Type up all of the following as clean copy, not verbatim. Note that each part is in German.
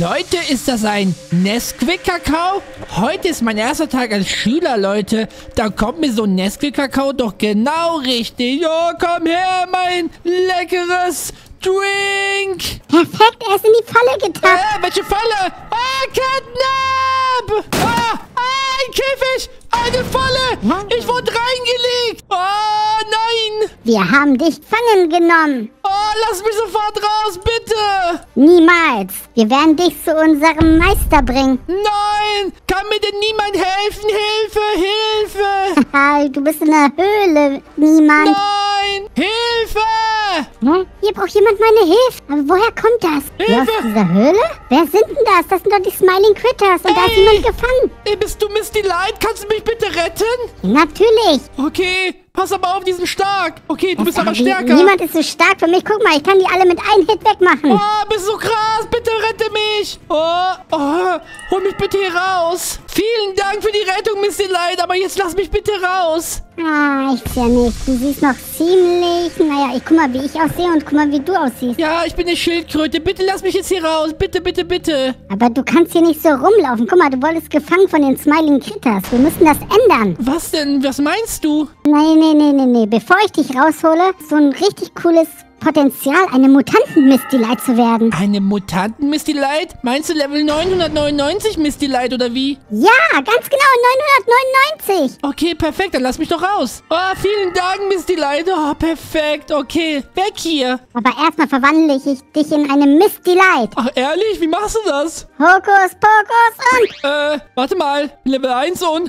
Leute, ist das ein Nesquik-Kakao? Heute ist mein erster Tag als Schüler, Leute. Da kommt mir so ein Nesquik-Kakao doch genau richtig. Oh, komm her, mein leckeres Drink. Perfekt, er ist in die Falle getappt. Welche Falle? Oh, Catnap! Ah, ein Käfig! Eine Falle! Ich wurde reingelegt! Oh, nein! Wir haben dich fangen genommen. Oh, lass mich sofort raus, bitte! Niemals! Wir werden dich zu unserem Meister bringen. Nein! Kann mir denn niemand helfen? Hilfe, Hilfe! Haha, du bist in der Höhle. Niemand. Nein! Hilfe! Hm? Hier braucht jemand meine Hilfe. Aber woher kommt das? Hilfe! Aus dieser Höhle? Wer sind denn das? Das sind doch die Smiling Critters. Und da ist jemand gefangen. Ey, bist du Misty Light? Kannst du mich bitte retten? Natürlich. Okay. Pass aber auf, die sind stark. Okay, du bist aber stärker. Niemand ist so stark für mich. Guck mal, ich kann die alle mit einem Hit wegmachen. Oh, bist so krass. Bitte rette mich. Oh, hol mich bitte hier raus. Vielen Dank für die Rettung, Misty Light. Aber jetzt lass mich bitte raus. Ah, ich sehe nicht. Du siehst noch ziemlich... Naja, ich guck mal, wie ich aussehe und guck mal, wie du aussiehst. Ja, ich bin eine Schildkröte. Bitte lass mich jetzt hier raus. Bitte, bitte, bitte. Aber du kannst hier nicht so rumlaufen. Guck mal, du wurdest gefangen von den Smiling Critters. Wir müssen das ändern. Was denn? Was meinst du? Nein, nee. Bevor ich dich raushole, so ein richtig cooles Potenzial, eine Mutanten-Misty Light zu werden. Eine Mutanten-Misty Light? Meinst du Level 999 Misty Light, oder wie? Ja, ganz genau, 999. Okay, perfekt, dann lass mich doch raus. Oh, vielen Dank, Misty Light. Oh, perfekt, okay, weg hier. Aber erstmal verwandle ich dich in eine Misty Light. Ach, ehrlich? Wie machst du das? Hokus, Pokus und... warte mal, Level 1 und...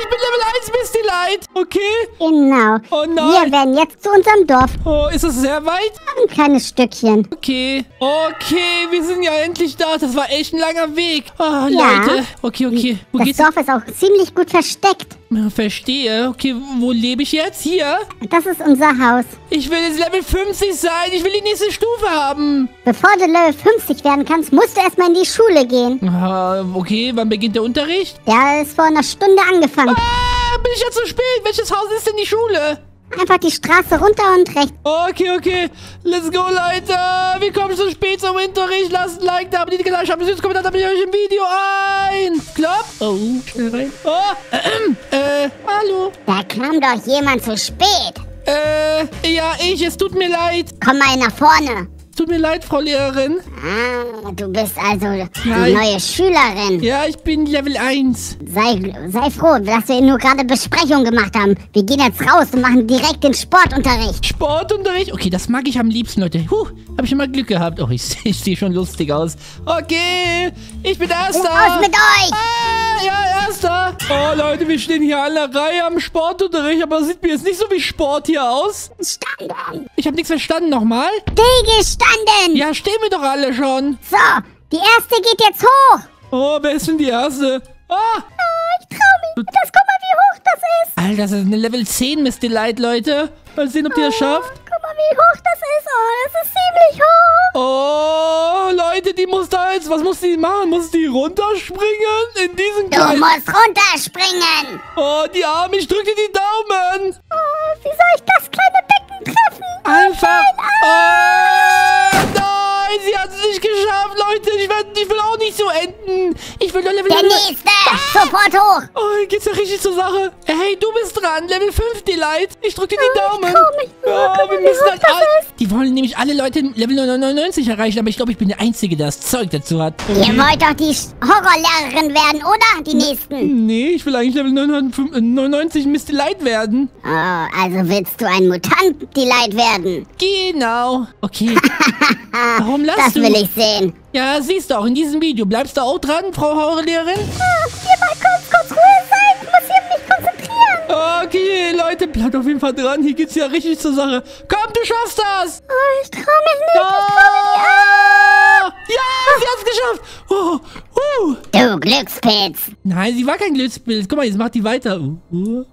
ich bin Level 1 Misty Light, okay? Genau. Oh nein. Wir werden jetzt zu unserem Dorf. Oh, ist das sehr weit? Ein kleines Stückchen. Okay. Okay, wir sind ja endlich da. Das war echt ein langer Weg. Oh, ja. Leute. Okay. Das Dorf ist auch ziemlich gut versteckt. Verstehe. Okay, wo lebe ich jetzt? Hier? Das ist unser Haus. Ich will jetzt Level 50 sein. Ich will die nächste Stufe haben. Bevor du Level 50 werden kannst, musst du erstmal in die Schule gehen. Okay, wann beginnt der Unterricht? Der ist vor einer Stunde angefangen. Ah, bin ich ja zu spät. Welches Haus ist denn die Schule? Einfach die Straße runter und rechts. Okay. Let's go, Leute. Wir kommen zu spät zum Unterricht. Lasst ein Like da, abonniert den Kanal, schreibt einen süßen Kommentar, damit ich euch im Video ein. Klopp. Oh, schnell rein. Hallo. Da kam doch jemand zu spät. Ja, es tut mir leid. Komm mal nach vorne. Tut mir leid, Frau Lehrerin. Ah, du bist also die neue Schülerin. Ja, ich bin Level 1. Sei froh, dass wir nur gerade Besprechung gemacht haben. Wir gehen jetzt raus und machen direkt den Sportunterricht. Sportunterricht? Okay, das mag ich am liebsten, Leute. Habe ich schon mal Glück gehabt. Oh, ich sehe schon lustig aus. Okay, ich bin Erster. Raus mit euch! Erster. Oh, Leute, wir stehen hier alle Reihe am Sportunterricht, aber sieht mir jetzt nicht so wie Sport hier aus. Standen. Ich habe nichts verstanden, nochmal. Standen. Ja, stehen wir doch alle schon. So, die Erste geht jetzt hoch. Oh, wer ist denn die Erste? Ich trau mich. Das, guck mal, wie hoch das ist. Alter, das ist eine Level 10 Misty Light, Leute. Mal sehen, ob die das schafft. Guck mal, wie hoch das ist. Oh, das ist ziemlich hoch. Oh, Leute, die muss da jetzt... Was muss die machen? Muss die runterspringen? In diesen Kreis? Du musst runterspringen. Oh, die Arme, ich drücke dir die Daumen. Oh, wie soll ich das kleine Becken treffen? Einfach... nein, sie hat es nicht geschafft, Leute. Ich will auch nicht so enden. Ich will nur Level... Der Nächste! Sofort hoch! Oh, geht's ja richtig zur Sache. Hey, du bist dran. Level 5, Delight. Ich drücke dir die Daumen. Wir müssen halt die wollen nämlich alle Leute Level 99 erreichen, aber ich glaube, ich bin der Einzige, der das Zeug dazu hat. Okay. Ihr wollt doch die Horrorlehrerin werden, oder? Die Nächsten. Nee, ich will eigentlich Level 99 Miss Delight werden. Oh, also willst du ein Mutant Delight werden? Genau. Okay. Warum lachst du? Das will ich sehen. Ja, siehst du auch in diesem Video. Bleibst du auch dran, Frau Horrorlehrerin? Hier mal kurz Ruhe sein. Ich muss hier mich konzentrieren. Okay, Leute, bleibt auf jeden Fall dran. Hier geht's ja richtig zur Sache. Komm, du schaffst das. Oh, ich trau mich nicht. Ja, sie hat's geschafft. Du Glückspilz. Nein, sie war kein Glückspilz. Guck mal, jetzt macht die weiter. Oh nein.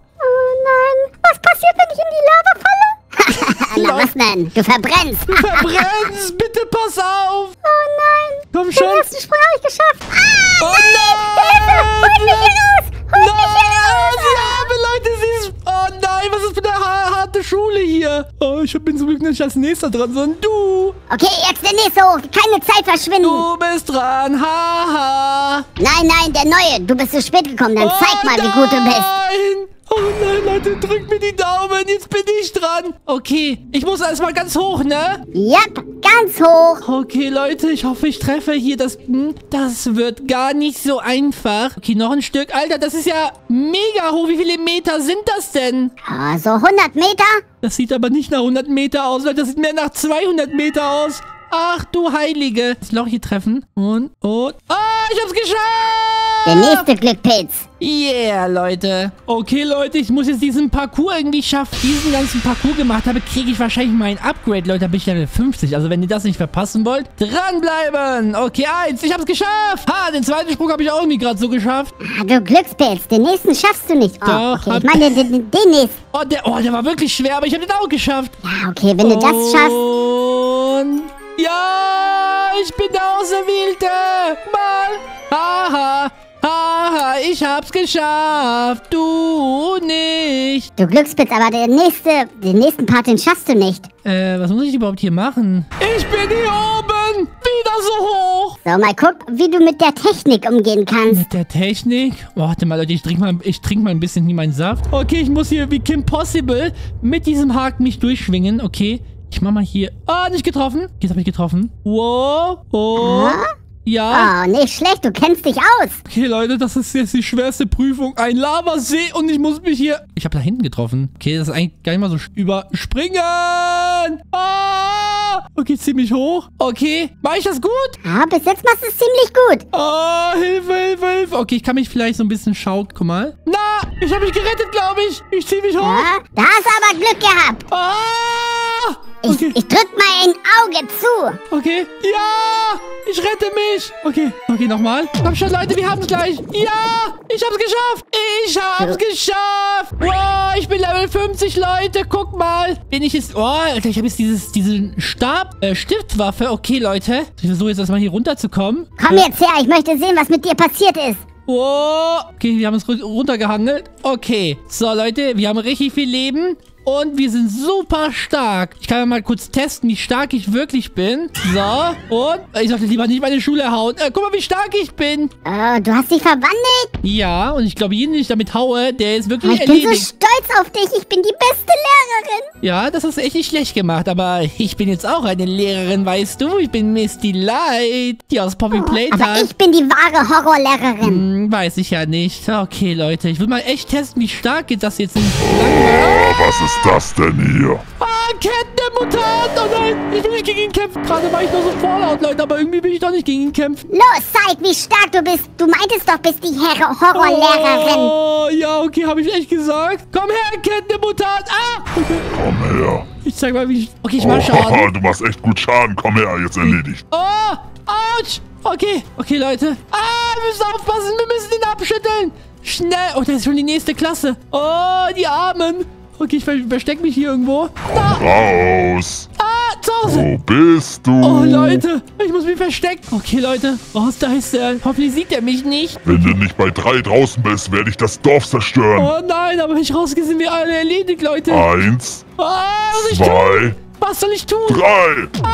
Was passiert, wenn ich in die Lava falle? Na, was denn? Du verbrennst. Du verbrennst. Bitte pass auf. Oh nein. Komm schon. Den ersten Sprung habe ich geschafft. Nein. Hilfe. Hol mich hier raus. Leute, sie ist... Oh nein, was ist mit der harte Schule hier? Oh, ich bin zum Glück nicht als Nächster dran, sondern du. Okay, jetzt der Nächste hoch. Keine Zeit verschwinden. Du bist dran. Jan, haha. Nein, nein, der Neue. Du bist zu spät gekommen, dann zeig mal, wie gut du bist. Oh nein, Leute, drückt mir die Daumen. Jetzt bin ich dran. Okay, ich muss erstmal ganz hoch, ne? Ja, ganz hoch. Okay, Leute, ich hoffe, ich treffe hier das... Das wird gar nicht so einfach. Okay, noch ein Stück. Alter, das ist ja mega hoch. Wie viele Meter sind das denn? So 100 Meter. Das sieht aber nicht nach 100 Meter aus, Leute. Das sieht mehr nach 200 Meter aus. Ach, du Heilige. Das Loch hier treffen. Und... Oh, ich hab's geschafft! Der nächste Glückpilz. Yeah, Leute. Okay, Leute, ich muss jetzt diesen Parcours irgendwie schaffen. Diesen ganzen Parcours gemacht habe, kriege ich wahrscheinlich mein Upgrade, Leute. Da bin ich Level 50. Also, wenn ihr das nicht verpassen wollt, dranbleiben. Okay, 1. Ich habe es geschafft. Ha, den zweiten Sprung habe ich auch irgendwie gerade so geschafft. Ah, du Glückspilz. Den nächsten schaffst du nicht. Oh, doch, okay. Ich meine, den nächsten. Oh, der war wirklich schwer, aber ich habe den auch geschafft. Ja, okay, wenn du das schaffst. Und... Ja, ich bin der Auserwählte. Mann. Haha. Haha, ich hab's geschafft, du nicht. Du Glückspilz, aber den nächsten Part, den schaffst du nicht. Was muss ich überhaupt hier machen? Ich bin hier oben, wieder so hoch. So, mal guck, wie du mit der Technik umgehen kannst. Mit der Technik? Oh, warte mal, Leute, ich trink mal ein bisschen hier meinen Saft. Okay, ich muss hier wie Kim Possible mit diesem Haken mich durchschwingen, okay. Ich mach mal hier... Ah, nicht getroffen. Jetzt hab ich getroffen. Wow, oh. Ah? Ja. Oh, nicht schlecht, du kennst dich aus. Okay, Leute, das ist jetzt die schwerste Prüfung. Ein Lavasee und ich muss mich hier... Ich habe da hinten getroffen. Okay, das ist eigentlich gar nicht mal so... Überspringen! Ah! Okay, ziemlich hoch. Okay, mache ich das gut? Ah, bis jetzt machst du es ziemlich gut. Ah, Hilfe, Hilfe, Hilfe. Okay, ich kann mich vielleicht so ein bisschen schaukeln. Guck mal. Na, ich habe mich gerettet, glaube ich. Ich ziehe mich hoch. Ja, da hast du aber Glück gehabt. Ah! Okay. Ich drück mein Auge zu. Okay. Ja, ich rette mich. Okay, okay, nochmal. Komm schon, Leute, wir haben's gleich. Ja, ich hab's geschafft. Ich hab's geschafft. Wow, ich bin Level 50, Leute. Guck mal. Bin ich jetzt... Oh, Alter, ich habe jetzt diesen Stab, Stiftwaffe. Okay, Leute. Ich versuche jetzt erstmal hier runterzukommen. Komm jetzt her. Ich möchte sehen, was mit dir passiert ist. Wow. Okay, wir haben uns runtergehandelt. Okay. So, Leute, wir haben richtig viel Leben. Und wir sind super stark. Ich kann ja mal kurz testen, wie stark ich wirklich bin. So, und ich sollte lieber nicht meine Schule hauen. Guck mal, wie stark ich bin. Du hast dich verwandelt? Ja, und ich glaube, jeden, den ich damit haue, der ist wirklich erledigt. Ich bin so stolz auf dich. Ich bin die beste Lehrerin. Ja, das ist echt nicht schlecht gemacht. Aber ich bin jetzt auch eine Lehrerin, weißt du. Ich bin Misty Light, die aus Poppy Playtime. Aber ich bin die wahre Horrorlehrerin. Weiß ich ja nicht. Okay, Leute. Ich will mal echt testen, wie stark das jetzt ist. Was ist das denn hier? Ah, Catnap Mutant! Oh nein, ich will nicht gegen ihn kämpfen. Gerade war ich nur so Fallout, Leute, aber irgendwie will ich doch nicht gegen ihn kämpfen. Los, zeig, wie stark du bist. Du meintest doch, bist die Horrorlehrerin. Oh, ja, okay, habe ich echt gesagt. Komm her, Catnap Mutant. Ah! Okay. Komm her. Ich zeig mal, wie ich... Okay, ich mach Schaden. Du machst echt gut Schaden. Komm her, jetzt erledigt. Oh, ouch. Okay, okay, Leute. Ah, wir müssen aufpassen. Wir müssen ihn abschütteln. Schnell. Oh, das ist schon die nächste Klasse. Oh, die Armen. Okay, ich verstecke mich hier irgendwo. Da. Komm raus! Ah, zu Hause! Wo bist du? Oh, Leute, ich muss mich verstecken. Okay, Leute, raus, da ist er. Hoffentlich sieht er mich nicht. Wenn du nicht bei 3 draußen bist, werde ich das Dorf zerstören. Oh nein, aber wenn ich rausgehe, sind wir alle erledigt, Leute. 1, was 2, was soll ich tun? 3. Ah,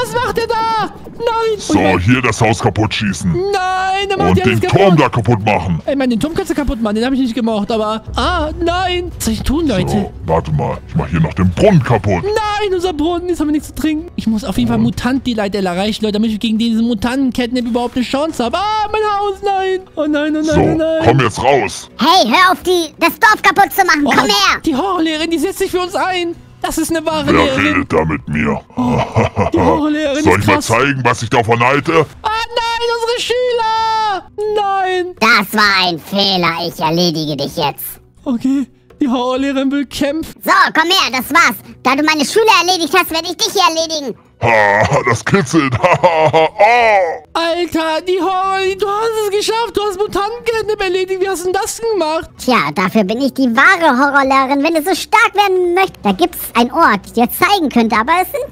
was macht er da? Nein. So, hier das Haus kaputt schießen. Nein, er macht ja alles kaputt. Und den Turm da kaputt machen. Ey, man, den Turm kannst du kaputt machen. Den habe ich nicht gemacht, aber... Ah, nein. Was soll ich tun, Leute? So, warte mal. Ich mache hier noch den Brunnen kaputt. Nein, unser Brunnen. Jetzt haben wir nichts zu trinken. Ich muss auf jeden Fall Mutant-Delight erreichen, Leute, damit ich gegen diesen Mutanten-Catnap überhaupt eine Chance habe. Ah, mein Haus, nein. Oh nein, oh nein, so, oh nein. Komm jetzt raus. Hey, hör auf, das Dorf kaputt zu machen. Oh, komm her. Die Horrorlehrerin, die setzt sich für uns ein. Das ist eine wahre Lehrerin. Wer redet da mit mir? Oh, die Horrorlehrerin. Soll ich mal zeigen, was ich davon halte? Ah nein, unsere Schüler! Nein! Das war ein Fehler. Ich erledige dich jetzt. Okay, die Horrorlehrerin will kämpfen. So, komm her, das war's. Da du meine Schüler erledigt hast, werde ich dich hier erledigen. Ha, das kitzelt. Oh. Alter, du hast es geschafft. Du hast Mutanten erledigt. Wie hast du denn das gemacht? Tja, dafür bin ich die wahre Horrorlehrerin. Wenn du so stark werden möchtest, da gibt's einen Ort, der zeigen könnte. Aber es sind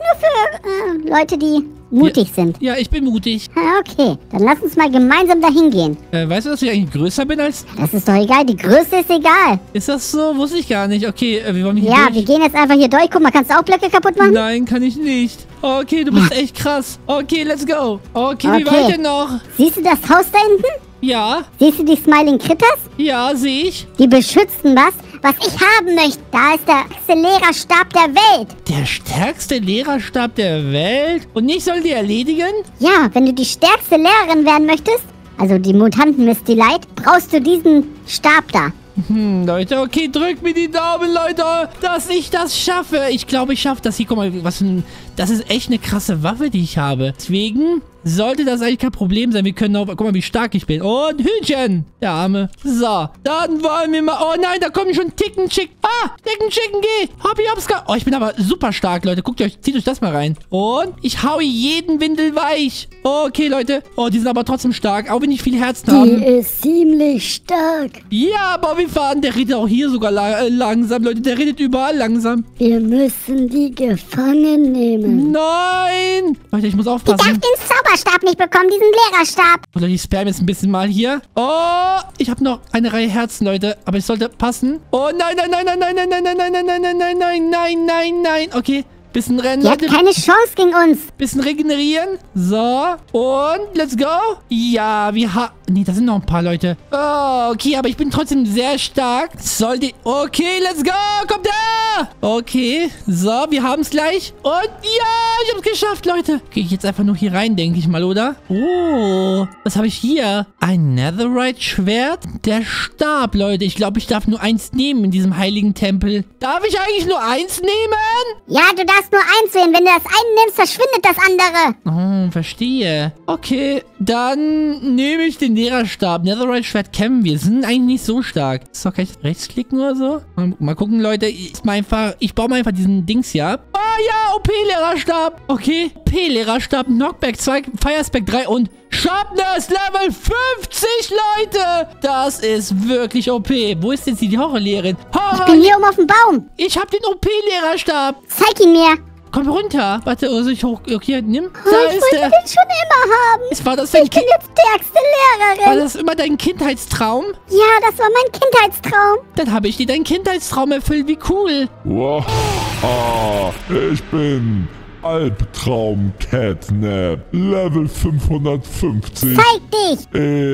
nur für Leute, die mutig sind. Ja, ich bin mutig. Okay, dann lass uns mal gemeinsam dahin gehen. Weißt du, dass ich eigentlich größer bin als... Das ist doch egal, die Größe ist egal. Ist das so? Wusste ich gar nicht. Okay, wir wollen hier durch. Wir gehen jetzt einfach hier durch. Guck mal, kannst du auch Blöcke kaputt machen? Nein, kann ich nicht. Okay, du bist echt krass. Okay, let's go. Okay, wie weit denn noch? Siehst du das Haus da hinten? Ja. Siehst du die Smiling Critters? Ja, sehe ich. Die beschützen was ich haben möchte. Da ist der stärkste Lehrerstab der Welt. Der stärkste Lehrerstab der Welt? Und ich soll die erledigen? Ja, wenn du die stärkste Lehrerin werden möchtest, also die Mutanten Misty Light, brauchst du diesen Stab da. Leute, okay, drückt mir die Daumen, Leute, dass ich das schaffe. Ich glaube, ich schaffe das hier. Guck mal, das ist echt eine krasse Waffe, die ich habe. Deswegen sollte das eigentlich kein Problem sein. Wir können auch... Guck mal, wie stark ich bin. Und Hühnchen, der Arme. So, dann wollen wir mal... Oh nein, da kommen schon Ticken-Chicken. Ah, Ticken-Chicken, geh. Hoppy Hopscotch. Oh, ich bin aber super stark, Leute. Zieht euch das mal rein. Und ich haue jeden Windel weich. Okay, Leute. Oh, die sind aber trotzdem stark. Auch wenn ich viel Herzen habe. Die ist ziemlich stark. Ja, Bobby Fand, der redet auch hier sogar langsam, Leute. Der redet überall langsam. Wir müssen die gefangen nehmen. Nein. Leute, ich muss aufpassen. Die darf den Zauberstab nicht bekommen, diesen Lehrerstab. Oder ich spam jetzt ein bisschen mal hier. Oh, ich habe noch eine Reihe Herzen, Leute. Aber ich sollte passen. Oh, nein, nein, nein, nein, nein, nein, nein, nein, nein, nein, nein, nein, nein, nein, nein, nein. Okay, bisschen rennen. Ihr habt keine Chance gegen uns. Bisschen regenerieren. So, und let's go. Ja, wir haben... Nee, da sind noch ein paar Leute. Oh, okay, aber ich bin trotzdem sehr stark. Sollte... Okay, let's go. Kommt da. Okay, so, wir haben es gleich. Und ja, ich habe es geschafft, Leute. Gehe ich jetzt einfach nur hier rein, denke ich mal, oder? Oh, was habe ich hier? Ein Netherite-Schwert. Der Stab, Leute. Ich glaube, ich darf nur eins nehmen in diesem heiligen Tempel. Darf ich eigentlich nur eins nehmen? Ja, du darfst nur eins nehmen. Wenn du das eine nimmst, verschwindet das andere. Oh, verstehe. Okay, dann nehme ich den Lehrerstab. Netherite-Schwert kennen wir. Sind eigentlich nicht so stark. So, kann ich rechtsklicken oder so? Mal gucken, Leute. Ich baue mal einfach diesen Dings hier ab. Oh ja, OP-Lehrerstab. Okay, P-Lehrerstab, Knockback 2, Firespack 3 und Sharpness Level 50, Leute. Das ist wirklich OP. Wo ist jetzt die Horrorlehrerin? Ich bin hier oben auf dem Baum. Ich habe den OP-Lehrerstab. Zeig ihn mir. Komm runter. Warte, also ich hoch... Okay, nimm. Da ich wollte den schon immer haben. Ich bin jetzt stärkste Lehrerin. War das immer dein Kindheitstraum? Ja, das war mein Kindheitstraum. Dann habe ich dir deinen Kindheitstraum erfüllt. Wie cool. Wow. Ich bin... Albtraum Catnap. Level 550. Zeig dich!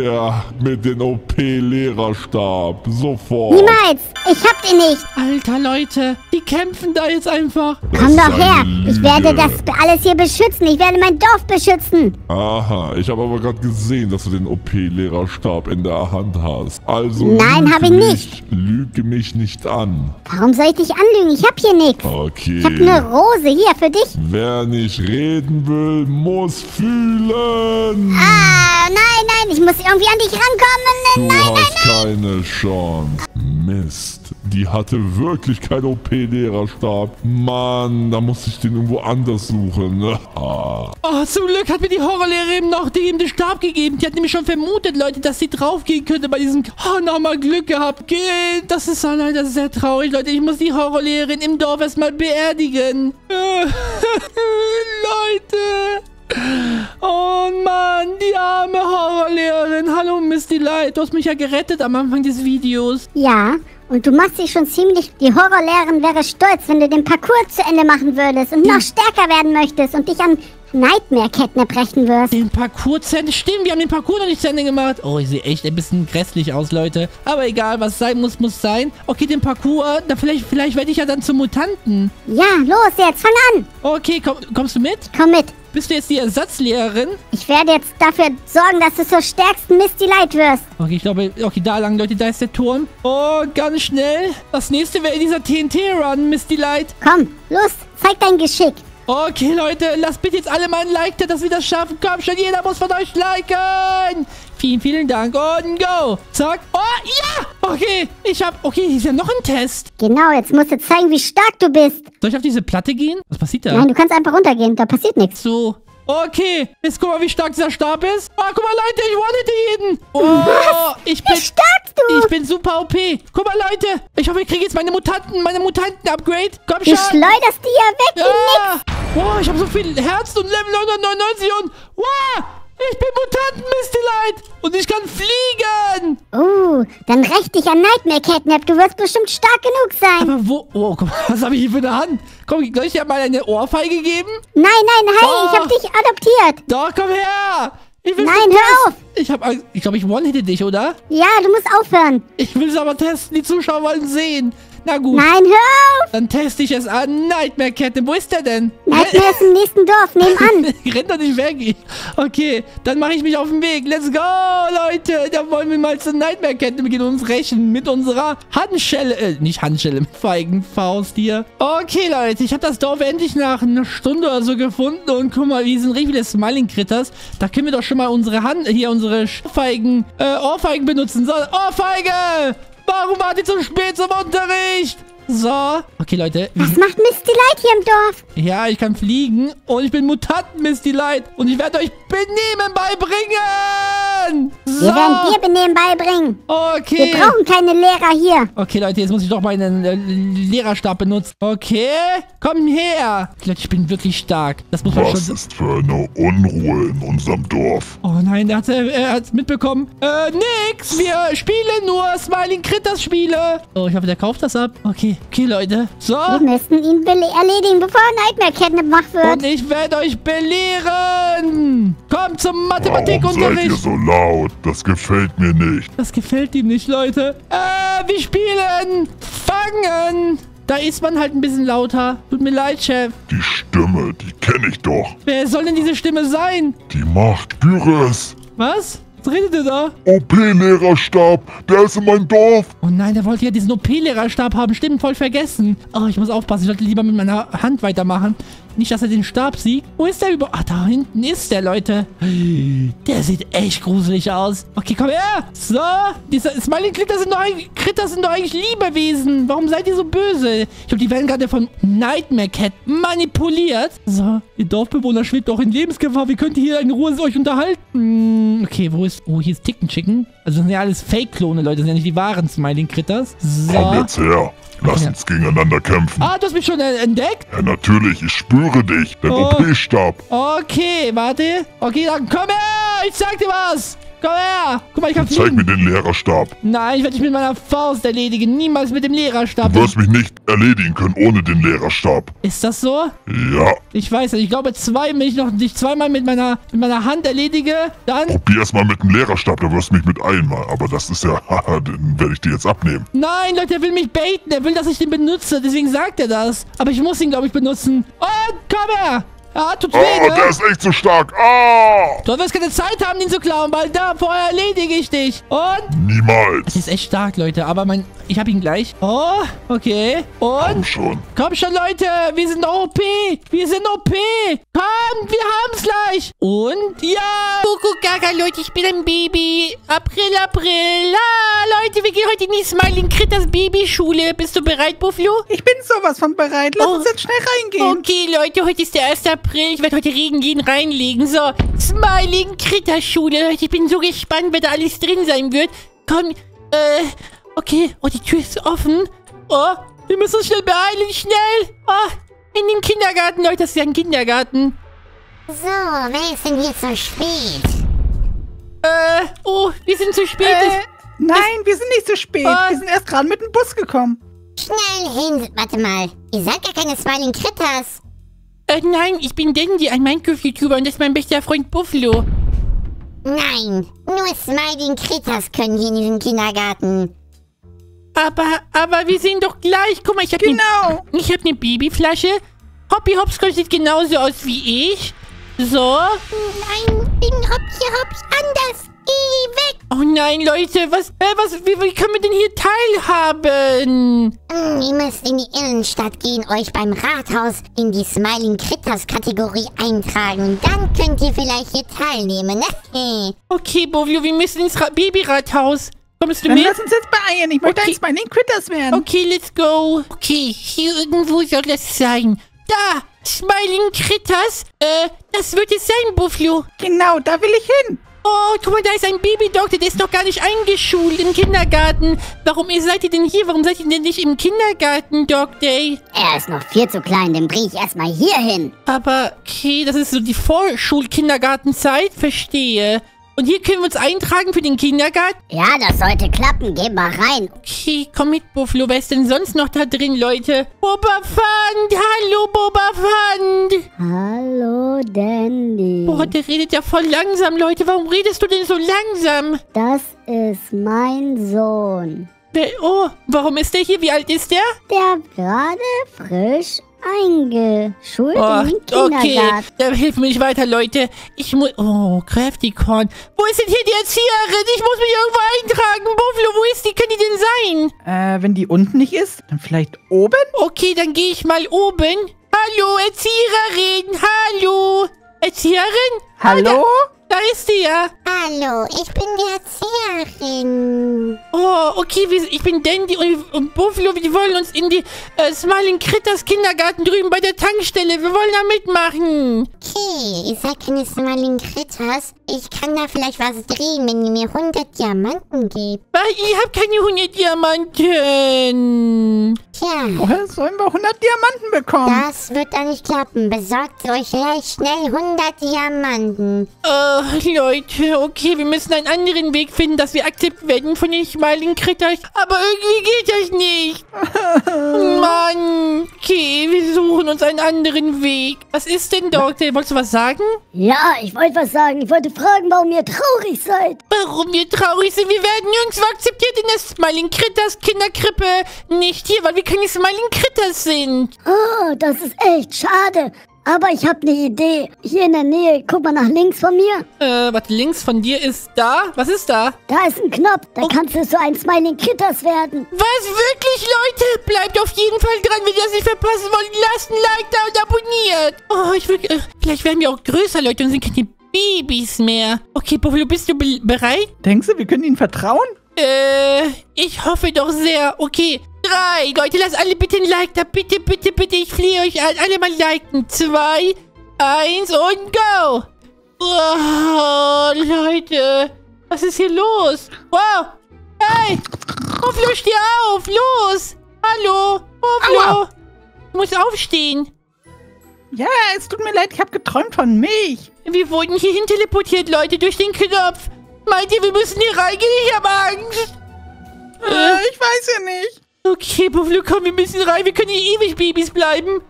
Ja, mit dem OP-Lehrerstab. Sofort. Niemals! Ich hab den nicht! Alter, Leute, die kämpfen da jetzt einfach. Komm doch her! Ich werde das alles hier beschützen. Ich werde mein Dorf beschützen. Aha, ich habe aber gerade gesehen, dass du den OP-Lehrerstab in der Hand hast. Also. Nein, habe ich nicht. Lüge mich nicht an. Warum soll ich dich anlügen? Ich hab hier nichts. Okay. Ich hab eine Rose hier für dich. Wer nicht reden will, muss fühlen. Ah, nein, nein, ich muss irgendwie an dich rankommen. Du hast keine Chance. Mist, die hatte wirklich keinen OP-Lehrerstab. Mann, da muss ich den irgendwo anders suchen. Oh, zum Glück hat mir die Horrorlehrerin noch den Stab gegeben. Die hat nämlich schon vermutet, Leute, dass sie draufgehen könnte bei diesem... Oh, nochmal Glück gehabt. Das ist leider sehr traurig, Leute. Ich muss die Horrorlehrerin im Dorf erstmal beerdigen. Leute. Oh Mann, die arme Horrorlehrerin. Hallo Misty Light, du hast mich ja gerettet am Anfang des Videos. Ja, und du machst dich schon ziemlich... Die Horrorlehrerin wäre stolz, wenn du den Parcours zu Ende machen würdest und noch stärker werden möchtest und dich an... Nightmare Catnap brechen wirst. Den Parcours zu Ende. Stimmt, wir haben den Parcours noch nicht zu Ende gemacht. Oh, ich sehe echt ein bisschen grässlich aus, Leute. Aber egal, was sein muss, muss sein. Okay, den Parcours, da vielleicht werde ich ja dann zum Mutanten. Ja, los jetzt, fang an. Okay, kommst du mit? Komm mit. Bist du jetzt die Ersatzlehrerin? Ich werde jetzt dafür sorgen, dass du zur stärksten Misty Light wirst. Okay, ich glaube, da lang, Leute, da ist der Turm. Oh, ganz schnell. Das nächste wäre dieser TNT-Run, Misty Light. Komm, los, zeig dein Geschick. Okay, Leute, lasst bitte jetzt alle mal ein Like da, dass wir das schaffen. Komm schon, jeder muss von euch liken. Vielen, vielen Dank und go. Zack. Oh, ja. Okay, okay, hier ist ja noch ein Test. Genau, jetzt musst du zeigen, wie stark du bist. Soll ich auf diese Platte gehen? Was passiert da? Nein, du kannst einfach runtergehen, da passiert nichts. So. Okay, jetzt guck mal, wie stark dieser Stab ist. Ah, oh, guck mal, Leute, ich wanted jeden. Oh, was? Wie stark du? Ich bin super OP. Guck mal, Leute. Ich hoffe, ich kriege jetzt meine Mutanten-Upgrade. Komm schon. Du schleuderst die ja weg, wie nix. Oh, ich habe so viel Herzen und Level 999 und... Wow, ich bin Mutanten, Misty Light. Und ich kann fliegen. Oh, dann räch dich an Nightmare Catnap. Du wirst bestimmt stark genug sein. Aber wo... Oh, guck mal, was habe ich hier für eine Hand? Komm, soll ich dir mal eine Ohrfeige geben? Nein, nein, hi, oh. Ich hab dich adoptiert. Doch, komm her. Ich will hör auf. Ich glaube, ich one-hitte dich, oder? Ja, du musst aufhören. Ich will es aber testen. Die Zuschauer wollen sehen. Na gut. Nein, hör auf. Dann teste ich es an. Nightmare Catnap, wo ist der denn? Nightmare ist im nächsten Dorf, nebenan. Rennt doch nicht weg. Okay, dann mache ich mich auf den Weg. Let's go, Leute. Da wollen wir mal zu Nightmare Catnap gehen und uns rächen mit unserer Handschelle. Nicht Handschelle, mit Feigenfaust hier. Okay, Leute, ich habe das Dorf endlich nach einer Stunde oder so gefunden. Und guck mal, hier sind richtig viele Smiling Critters. Da können wir doch schon mal unsere Ohrfeigen benutzen. So, Ohrfeige! Warum wart ihr zu spät zum Unterricht? So. Okay, Leute. Was macht Misty Light hier im Dorf? Ja, ich kann fliegen. Und ich bin Mutanten, Misty Light. Und ich werde euch Benehmen beibringen. So. Wir werden dir Benehmen beibringen. Okay. Wir brauchen keine Lehrer hier. Okay, Leute. Jetzt muss ich doch meinen Lehrerstab benutzen. Okay. Komm her. Okay, Leute, ich bin wirklich stark. Das muss man schon... Was ist für eine Unruhe in unserem Dorf? Oh nein, er hat's mitbekommen. Nix. Wir spielen nur Smiling Critters Spiele. Oh, ich hoffe, der kauft das ab. Okay. Okay, Leute. So. Wir müssen ihn erledigen, bevor Nightmare Catnap wach wird. Und ich werde euch belehren. Kommt zum Mathematikunterricht. Warum seid ihr so laut? Das gefällt mir nicht. Das gefällt ihm nicht, Leute. Wir spielen Fangen. Da ist man halt ein bisschen lauter. Tut mir leid, Chef. Die Stimme, die kenne ich doch. Wer soll denn diese Stimme sein? Die Macht. Spüre es. Was? Was redet ihr da? OP-Lehrerstab, der ist in meinem Dorf. Oh nein, der wollte ja diesen OP-Lehrerstab haben. Stimmt, voll vergessen. Oh, ich muss aufpassen. Ich sollte lieber mit meiner Hand weitermachen. Nicht, dass er den Stab sieht. Wo ist der überhaupt? Ach, da hinten ist der, Leute. Der sieht echt gruselig aus. Okay, komm her. So. Diese Smiling Critter sind doch eigentlich Liebewesen. Warum seid ihr so böse? Ich glaube, die werden gerade von Nightmare Cat manipuliert. So. Ihr Dorfbewohner schwebt doch in Lebensgefahr. Wie könnt ihr hier in Ruhe euch unterhalten? Okay, wo ist... Oh, hier ist Ticken-Chicken. Also, das sind ja alles Fake-Klone, Leute. Das sind ja nicht die wahren Smiling Critters. So. Komm jetzt her. Lass uns gegeneinander kämpfen. Ah, du hast mich schon entdeckt? Ja, natürlich. Ich spüre dich. Den OP-Stab. Okay, warte. Okay, dann komm her. Ich zeig dir was. Komm her. Guck mal, ich kann fliegen. Zeig mir den Lehrerstab. Nein, ich werde dich mit meiner Faust erledigen. Niemals mit dem Lehrerstab. Du wirst mich nicht erledigen können ohne den Lehrerstab. Ist das so? Ja. Ich weiß nicht. Ich glaube, wenn ich dich zweimal mit meiner Hand erledige, dann... Probier es mal mit dem Lehrerstab. Da wirst du mich mit einmal. Aber das ist ja... den werde ich dir jetzt abnehmen. Nein, Leute, er will mich baiten. Er will, dass ich den benutze. Deswegen sagt er das. Aber ich muss ihn, glaube ich, benutzen. Und komm her. Ah, tut weh, ne? Oh, der ist echt zu stark. Ah! Du wirst keine Zeit haben, ihn zu klauen, weil da vorher erledige ich dich. Und? Niemals. Das ist echt stark, Leute. Aber ich habe ihn gleich. Oh, okay. Und? Komm schon. Komm schon, Leute. Wir sind OP. Wir sind OP. Komm, wir haben's gleich. Und? Ja. Kuckuck, Gaga, Leute. Ich bin ein Baby. April, April. Ah, Leute, wir gehen heute in die Smiling Critters Babyschule. Bist du bereit, Buffalo? Ich bin sowas von bereit. Lass uns jetzt schnell reingehen. Okay, Leute. Heute ist der 1. April. Ich werde heute Regen reinlegen. So, Smiling Critter Schule. Ich bin so gespannt, wer da alles drin sein wird. Komm, okay. Oh, die Tür ist offen. Oh, wir müssen uns schnell beeilen. Schnell. Oh, in den Kindergarten, Leute. Das ist ja ein Kindergarten. So, wer ist denn hier zu spät? Oh, wir sind zu spät. Nein, wir sind nicht zu spät. Wir sind erst gerade mit dem Bus gekommen. Schnell hin. Warte mal. Ihr seid gar keine Smiling Critters. Nein, ich bin Dendy, ein Minecraft-YouTuber, und das ist mein bester Freund Buffalo. Nein, nur Smiling Critters können hier in diesem Kindergarten. Aber wir sehen doch gleich. Guck mal, ich habe eine Babyflasche. Hoppy Hopscotch sieht genauso aus wie ich. So. Nein, ich bin Hoppy Hopscotch anders. Weg. Oh nein, Leute, wie können wir denn hier teilhaben? Ihr müsst in die Innenstadt gehen, euch beim Rathaus in die Smiling Critters Kategorie eintragen. Dann könnt ihr vielleicht hier teilnehmen. Okay, Buffalo, wir müssen ins Baby-Rathaus. Kommst du mit? Lass uns jetzt beeilen. Ich möchte eins bei den Critters werden. Okay, let's go. Okay, hier irgendwo soll das sein. Da! Smiling Critters, Das wird es sein, Buffalo. Genau, da will ich hin. Oh, guck mal, da ist ein Baby-Doktor, der ist noch gar nicht eingeschult im Kindergarten. Warum seid ihr denn hier? Warum seid ihr denn nicht im Kindergarten, DogDay? Er ist noch viel zu klein, den bringe ich erstmal hier hin. Aber, okay, das ist so die Vorschul-Kindergartenzeit, verstehe. Und hier können wir uns eintragen für den Kindergarten? Ja, das sollte klappen. Geh mal rein. Okay, komm mit, Buffalo. Wer ist denn sonst noch da drin, Leute? Boba Fand! Hallo, Boba Fand! Hallo, Dendy. Boah, der redet ja voll langsam, Leute. Warum redest du denn so langsam? Das ist mein Sohn. Oh, warum ist der hier? Wie alt ist der? Der gerade frisch eingeschult im Kindergarten. Okay, da hilft mir nicht weiter, Leute. Ich muss... Oh, Crafty Corn. Wo ist denn hier die Erzieherin? Ich muss mich irgendwo eintragen. Buffalo, wo ist die? Kann die denn sein? Wenn die unten nicht ist, dann vielleicht oben? Okay, dann gehe ich mal oben. Hallo, Erzieherin. Hallo. Erzieherin? Hallo? Ah, da ist die ja. Hallo, ich bin die Erzieherin. Oh, okay, ich bin Dendy und Buffalo. Wir wollen uns in die Smiling Critters Kindergarten drüben bei der Tankstelle. Wir wollen da mitmachen. Okay, ihr seid keine Smiling Critters. Ich kann da vielleicht was drehen, wenn ihr mir 100 Diamanten gebt. Weil ich habe keine 100 Diamanten. Tja. Woher sollen wir 100 Diamanten bekommen? Das wird da nicht klappen. Besorgt euch gleich schnell 100 Diamanten. Leute, okay, wir müssen einen anderen Weg finden, dass wir akzeptiert werden von den Smiling Critters. Aber irgendwie geht das nicht. Mann. Okay, wir suchen uns einen anderen Weg. Was ist denn, Doktor? Wolltest du was sagen? Ja, ich wollte was sagen. Ich wollte fragen, warum ihr traurig seid. Warum wir traurig sind? Wir werden nirgendwo akzeptiert in der Smiling Critters Kinderkrippe. Nicht hier, weil wir keine Smiling Critters sind. Oh, das ist echt schade. Aber ich habe eine Idee. Hier in der Nähe, guck mal nach links von mir. Was links von dir ist da? Was ist da? Da ist ein Knopf. Da kannst du so ein Smiling Critters werden. Was? Wirklich, Leute? Bleibt auf jeden Fall dran, wenn ihr das nicht verpassen wollt. Lasst ein Like da und abonniert. Oh, ich will... vielleicht werden wir auch größer, Leute, und sind keine Babys mehr. Okay, Buffalo, bist du bereit? Denkst du, wir können ihnen vertrauen? Ich hoffe doch sehr. Okay. 3, Leute, lasst alle bitte ein Like da. Bitte, bitte, bitte. Ich flehe euch an. Alle mal liken. 2, 1 und go. Oh, Leute. Was ist hier los? Wow. Hey. Buffalo, steh auf. Los. Hallo. Buffalo. Du musst aufstehen. Ja, es tut mir leid. Ich habe geträumt von Milch. Wir wurden hierhin teleportiert, Leute. Durch den Knopf. Meint ihr, wir müssen hier reingehen? Ich habe Angst. Ich weiß ja nicht. Okay, Buffalo, komm, wir müssen rein. Wir können hier ewig Babys bleiben.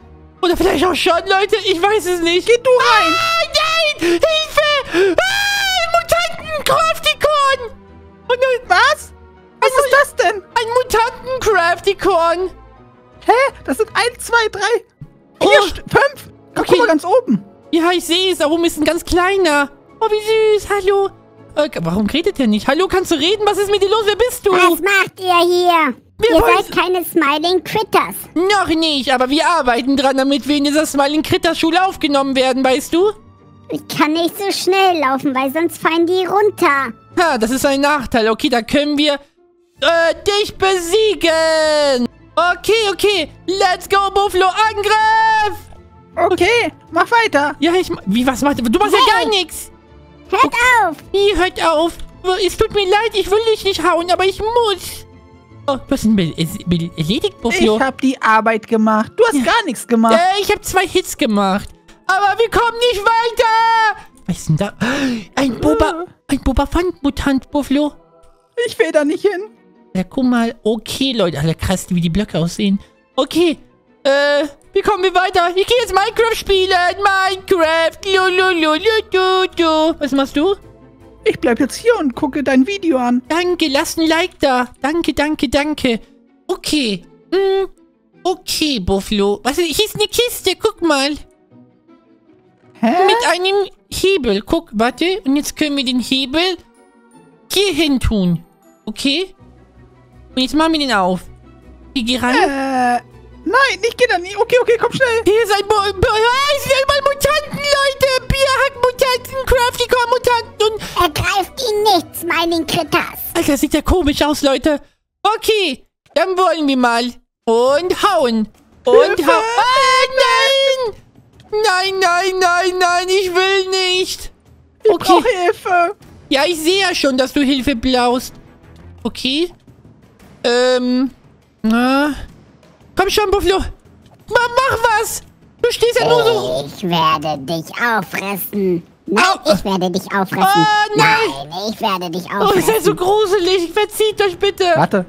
Oder vielleicht auch schon, Leute. Ich weiß es nicht. Geh du rein. Ah, nein! Hilfe! Ah, Mutanten-Crafty-Corn! Was? Was ist das denn? Ein Mutanten-Crafty-Corn. Hä? Das sind 1, 2, 3, 4, 5. Okay. Guck mal ganz oben. Ja, ich sehe es. Da oben ist ein ganz kleiner. Oh, wie süß. Hallo. Warum redet der nicht? Hallo, kannst du reden? Was ist mit dir los? Wer bist du? Was macht ihr hier? Ihr seid keine Smiling Critters. Noch nicht, aber wir arbeiten dran, damit wir in dieser Smiling Critters Schule aufgenommen werden, weißt du? Ich kann nicht so schnell laufen, weil sonst fallen die runter. Ha, das ist ein Nachteil. Okay, da können wir dich besiegen. Okay. Let's go, Buffalo. Angriff! Okay, mach weiter. Ja, was machst du? Du machst ja gar nichts. Hört auf. Wie, hört auf? Es tut mir leid, ich will dich nicht hauen, aber ich muss. Oh, du hast ihn erledigt, Buffalo. Ich hab die Arbeit gemacht. Du hast gar nichts gemacht. Ich hab 2 Hits gemacht. Aber wir kommen nicht weiter. Was ist denn da? Ein Boba Fand Mutant, Buffalo. Ich will da nicht hin. Ja, guck mal. Okay, Leute. Alter, krass, wie die Blöcke aussehen. Okay. Wie kommen wir weiter? Ich gehe jetzt Minecraft spielen. Minecraft. Was machst du? Ich bleib jetzt hier und gucke dein Video an. Danke, lass ein Like da. Danke. Okay. Okay, Buffalo. Was ist? Hier ist eine Kiste, guck mal. Hä? Mit einem Hebel. Guck, warte. Und jetzt können wir den Hebel hier hin tun. Okay? Und jetzt machen wir den auf. Ich geh rein. Nein, ich geh da nicht. Okay, komm schnell. Hier ist ein Mutanten, Leute. Bierhack-Mutanten, Crafty-Core-Mutanten und... Ergreift ihn nichts, Smiling Critters. Alter, das sieht ja komisch aus, Leute. Okay, dann wollen wir mal. Und hauen. Und hauen. Ah, nein! Nein, nein, nein, nein, ich will nicht. Ich brauche Hilfe. Ja, ich sehe ja schon, dass du Hilfe blaust. Okay. Na. Komm schon, Buffalo. Mach was. Du stehst ja nur so. Ich werde dich auffressen. Nein, ich werde dich auffressen. Oh, nein. Nein, ich werde dich auffressen. Oh, ist das so gruselig. Verzieht euch bitte. Warte.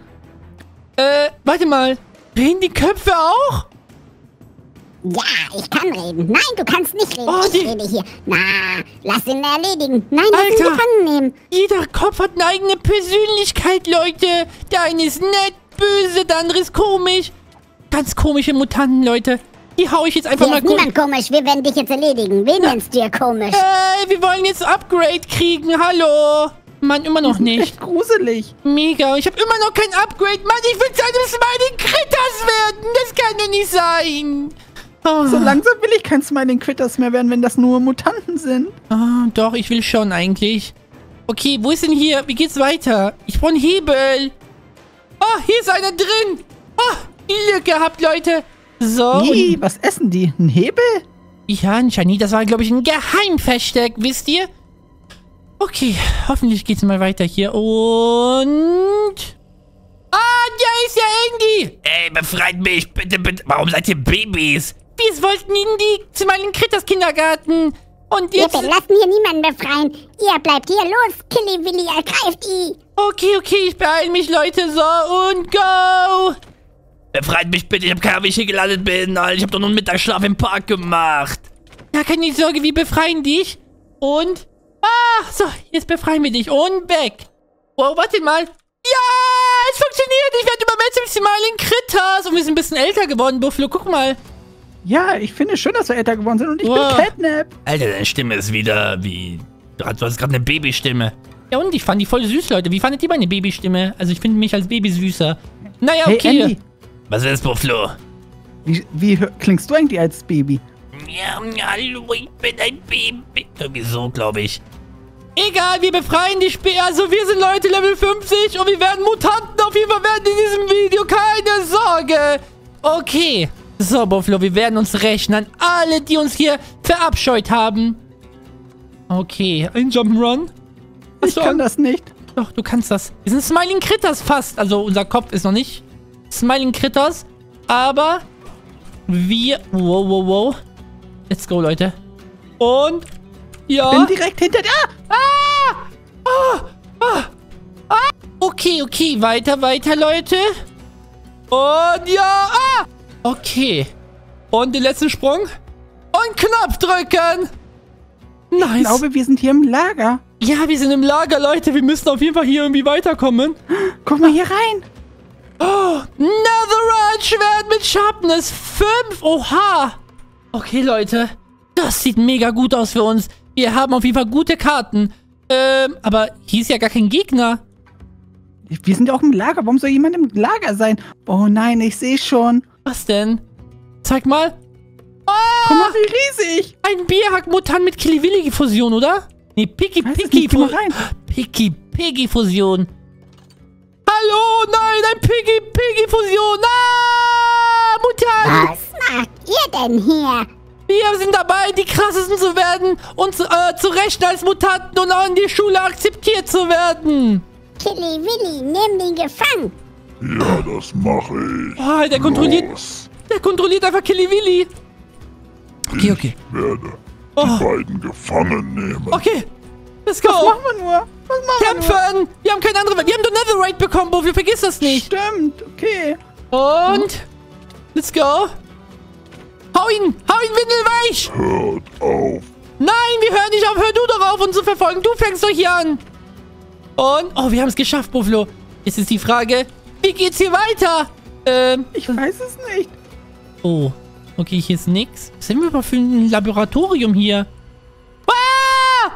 Warte mal. Drehen die Köpfe auch? Ja, ich kann reden. Nein, du kannst nicht reden. Oh, ich rede hier. Na, lass ihn erledigen. Nein, lass ihn gefangen nehmen. Jeder Kopf hat eine eigene Persönlichkeit, Leute. Der eine ist nett, böse, der andere ist komisch. Ganz komische Mutanten, Leute. Die hau ich jetzt einfach mal gut. Niemand komisch, wir werden dich jetzt erledigen. Wen nennst du ja komisch? Wir wollen jetzt Upgrade kriegen, hallo. Mann, immer noch nicht. Gruselig. Mega, ich habe immer noch kein Upgrade. Mann, ich will zu einem Smiling Critters werden. Das kann doch nicht sein. Oh. So langsam will ich kein Smiling Critters mehr werden, wenn das nur Mutanten sind. Oh, doch, ich will schon eigentlich. Okay, wo ist denn hier? Wie geht's weiter? Ich brauche einen Hebel. Oh, hier ist einer drin. Oh, Glück gehabt, Leute. So. Wie, was essen die? Ein Hebel? Ja, anscheinend. Das war, glaube ich, ein Geheimversteck, wisst ihr? Okay, hoffentlich geht's mal weiter hier. Und... Ah, da ist ja Andy. Ey, befreit mich. Bitte, bitte. Warum seid ihr Babys? Wir wollten in die... zu meinem Kritters-Kindergarten. Und jetzt... Bitte, lasst hier niemanden befreien. Ihr bleibt hier. Los, Killy Willy, ergreift ihn. Okay, ich beeile mich, Leute. So, und go. Befreit mich bitte, ich hab keine Ahnung, wie ich hier gelandet bin, Alter. Ich hab doch nur einen Mittagsschlaf im Park gemacht. Ja, keine Sorge, wir befreien dich. Und... Ah, so, jetzt befreien wir dich. Und weg. Wow, warte mal. Ja, es funktioniert. Ich werde überwältigt mit Smiling Critters. Und wir sind ein bisschen älter geworden, Buffalo. Guck mal. Ja, ich finde es schön, dass wir älter geworden sind. Und ich bin Catnap. Alter, deine Stimme ist wieder wie... Du hast gerade eine Babystimme. Ja, und ich fand die voll süß, Leute. Wie fandet ihr meine Babystimme? Also, ich finde mich als Baby süßer. Naja, okay. Hey, Andy. Was ist, Buffalo? Wie klingst du eigentlich als Baby? Ja, hallo, ich bin ein Baby. Irgendwie so, glaube ich. Egal, wir befreien die Speer. Also, wir sind Leute Level 50 und wir werden Mutanten auf jeden Fall werden in diesem Video. Keine Sorge. Okay. So, Buffalo, wir werden uns rächen an alle, die uns hier verabscheut haben. Okay, ein Jump'n'Run. Ich kann das nicht. Doch, du kannst das. Wir sind Smiling Critters fast. Also, unser Kopf ist noch nicht Smiling Critters, aber wir... Wow. Let's go, Leute. Und... Ja. Bin direkt hinter... Ah! Okay. Weiter, Leute. Und ja... Ah! Okay. Und den letzten Sprung. Und Knopf drücken. Nice. Ich glaube, wir sind hier im Lager. Ja, wir sind im Lager, Leute. Wir müssen auf jeden Fall hier irgendwie weiterkommen. Guck mal hier rein. Oh, Netherite-Schwert mit Sharpness 5. Oha. Okay, Leute. Das sieht mega gut aus für uns. Wir haben auf jeden Fall gute Karten. Aber hier ist ja gar kein Gegner. Wir sind ja auch im Lager. Warum soll jemand im Lager sein? Oh nein, ich sehe schon. Was denn? Zeig mal. Oh, guck mal, wie riesig. Ein Bierhack-Mutant mit Killy-Willy-Fusion, oder? Nee, Piggy-Piggy-Fusion. Hallo, nein, ein Piggy-Piggy-Fusion. Ah, Mutant. Was macht ihr denn hier? Wir sind dabei, die krassesten zu werden und zu rechnen als Mutanten und auch in die Schule akzeptiert zu werden. Killy Willy, nimm den gefangen. Ja, das mache ich. Oh, der kontrolliert einfach Killy Willy. Okay. Ich werde die beiden gefangen nehmen. Okay, let's go. Was machen wir nur? Kämpfen! Wir haben keine andere... Wir haben doch Netherite bekommen, Buffalo. Vergiss das nicht. Stimmt, okay. Und... Let's go. Hau ihn! Hau ihn windelweich! Hört auf! Nein, wir hören nicht auf! Hör du doch auf, uns zu verfolgen! Du fängst doch hier an! Und... Oh, wir haben es geschafft, Buffalo. Jetzt ist die Frage... Wie geht's hier weiter? Ich weiß es nicht. Oh. Okay, hier ist nix. Was sind wir mal für ein Laboratorium hier? Ah!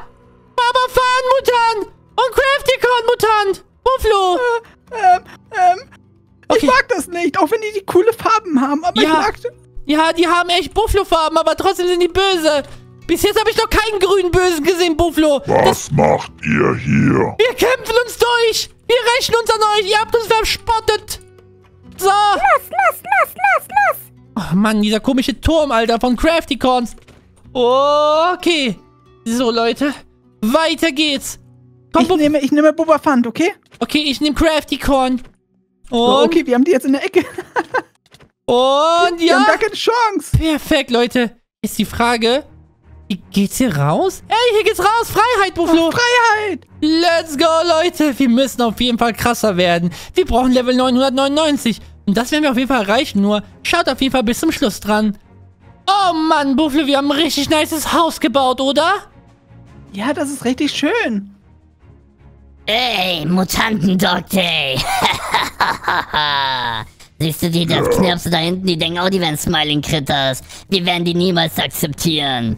Boba Fand, Mutant! Und Crafty Corn, Mutant! Buffalo! Ich mag das nicht, auch wenn die coole Farben haben, aber ich mag... Ja, die haben echt Buffalo-Farben, aber trotzdem sind die böse. Bis jetzt habe ich noch keinen grünen Bösen gesehen, Buffalo. Was macht ihr hier? Wir kämpfen uns durch. Wir rächen uns an euch. Ihr habt uns verspottet. So. Los. Oh Mann, dieser komische Turm, Alter, von Crafty Corns. Okay. So, Leute. Weiter geht's. Komm, ich nehme Boba Fand, okay? Okay, ich nehme Crafty Corn. Oh, okay, wir haben die jetzt in der Ecke. Und ja. Wir haben gar keine Chance. Perfekt, Leute. Ist die Frage, geht's hier raus? Ey, hier geht's raus. Freiheit, Buffalo. Oh, Freiheit. Let's go, Leute. Wir müssen auf jeden Fall krasser werden. Wir brauchen Level 999. Und das werden wir auf jeden Fall erreichen. Nur schaut auf jeden Fall bis zum Schluss dran. Oh Mann, Buffalo, wir haben ein richtig nices Haus gebaut, oder? Ja, das ist richtig schön. Ey, Mutanten-DogDay. Siehst du die Knirpse da hinten? Die denken auch, die wären Smiling Critters. Wir werden die niemals akzeptieren.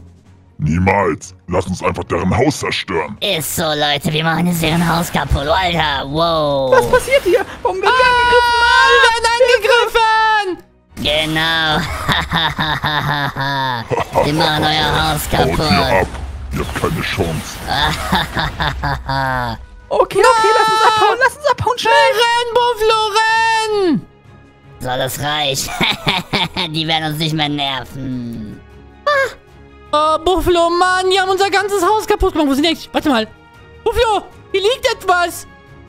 Niemals. Lass uns einfach deren Haus zerstören. Ist so, Leute. Wir machen jetzt deren Haus kaputt. Alter, wow. Was passiert hier? Warum werden wir angegriffen? Genau. Wir machen euer Haus kaputt. Haut hier ab. Ihr habt keine Chance. Okay, okay, lass uns abhauen. Lass uns abhauen, schnell. Renn, Buffalo, renn. So, das reicht. Die werden uns nicht mehr nerven. Ah. Oh, Buffalo, Mann, die haben unser ganzes Haus kaputt gemacht. Wo sind die eigentlich? Warte mal. Buffalo, hier liegt etwas.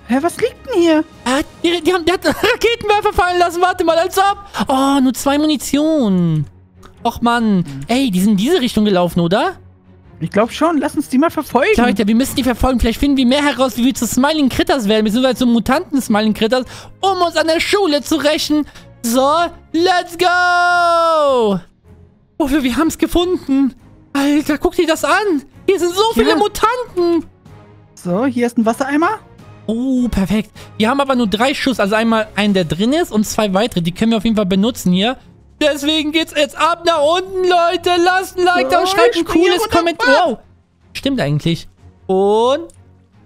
Hä, was liegt denn hier? Der hat Raketenwerfer fallen lassen. Warte mal, als ob. Oh, nur 2 Munition. Och, Mann. Ey, die sind in diese Richtung gelaufen, oder? Ich glaube schon. Lass uns die mal verfolgen. Leute, wir müssen die verfolgen. Vielleicht finden wir mehr heraus, wie wir zu Smiling Critters werden. Beziehungsweise zu Mutanten-Smiling Critters, um uns an der Schule zu rächen. So, let's go. Buffalo, wir haben es gefunden. Alter, guck dir das an. Hier sind so viele Mutanten. So, hier ist ein Wassereimer. Oh, perfekt. Wir haben aber nur 3 Schuss. Also einmal einen, der drin ist und 2 weitere. Die können wir auf jeden Fall benutzen hier. Deswegen geht's jetzt ab nach unten, Leute. Lasst ein Like da und schreibt ein cooles Kommentar. Wow. Stimmt eigentlich. Und?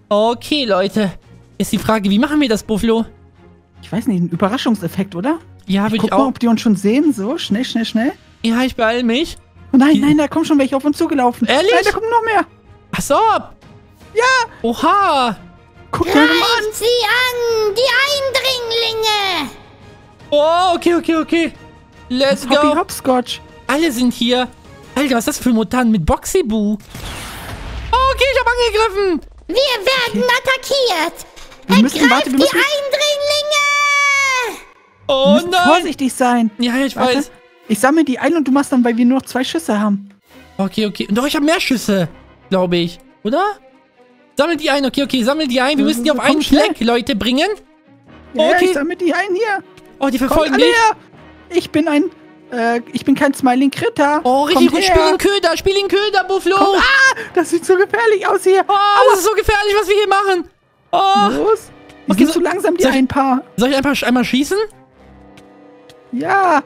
Okay, Leute. Ist die Frage, wie machen wir das, Buffalo? Ich weiß nicht, ein Überraschungseffekt, oder? Ja, würde ich auch. Guck mal, ob die uns schon sehen. So, schnell, schnell, schnell. Ja, ich beeil mich. Oh nein, nein, da kommen schon welche auf uns zugelaufen. Ehrlich? Nein, da kommen noch mehr. Ach so. Ja. Oha. Guck mal an. Sie an, die Eindringlinge. Oh, okay, okay, okay. Let's go. Hoppy Hopscotch. Alle sind hier. Alter, was ist das für ein Mutant mit Boxy Boo? Okay, ich hab angegriffen. Wir werden attackiert. Ergreift die Eindringlinge. Oh nein. Wir müssen vorsichtig sein. Ja, ich weiß. Ich sammle die ein und du machst dann, weil wir nur noch 2 Schüsse haben. Okay, okay. Doch, ich habe mehr Schüsse, glaube ich. Oder? Sammle die ein. Okay, okay. Sammle die ein. Wir müssen die auf einen Fleck, Leute, bringen. Ja, okay. Ich sammle die ein hier. Oh, die verfolgen mich. Ich bin kein Smiling Critter. Oh, richtig gut. Spiel den Köder, Buffalo. Kommt, das sieht so gefährlich aus hier. Oh, das ist so gefährlich, was wir hier machen. Oh. Los. Wir sind zu langsam, die ein paar. Soll ich einmal schießen? Ja.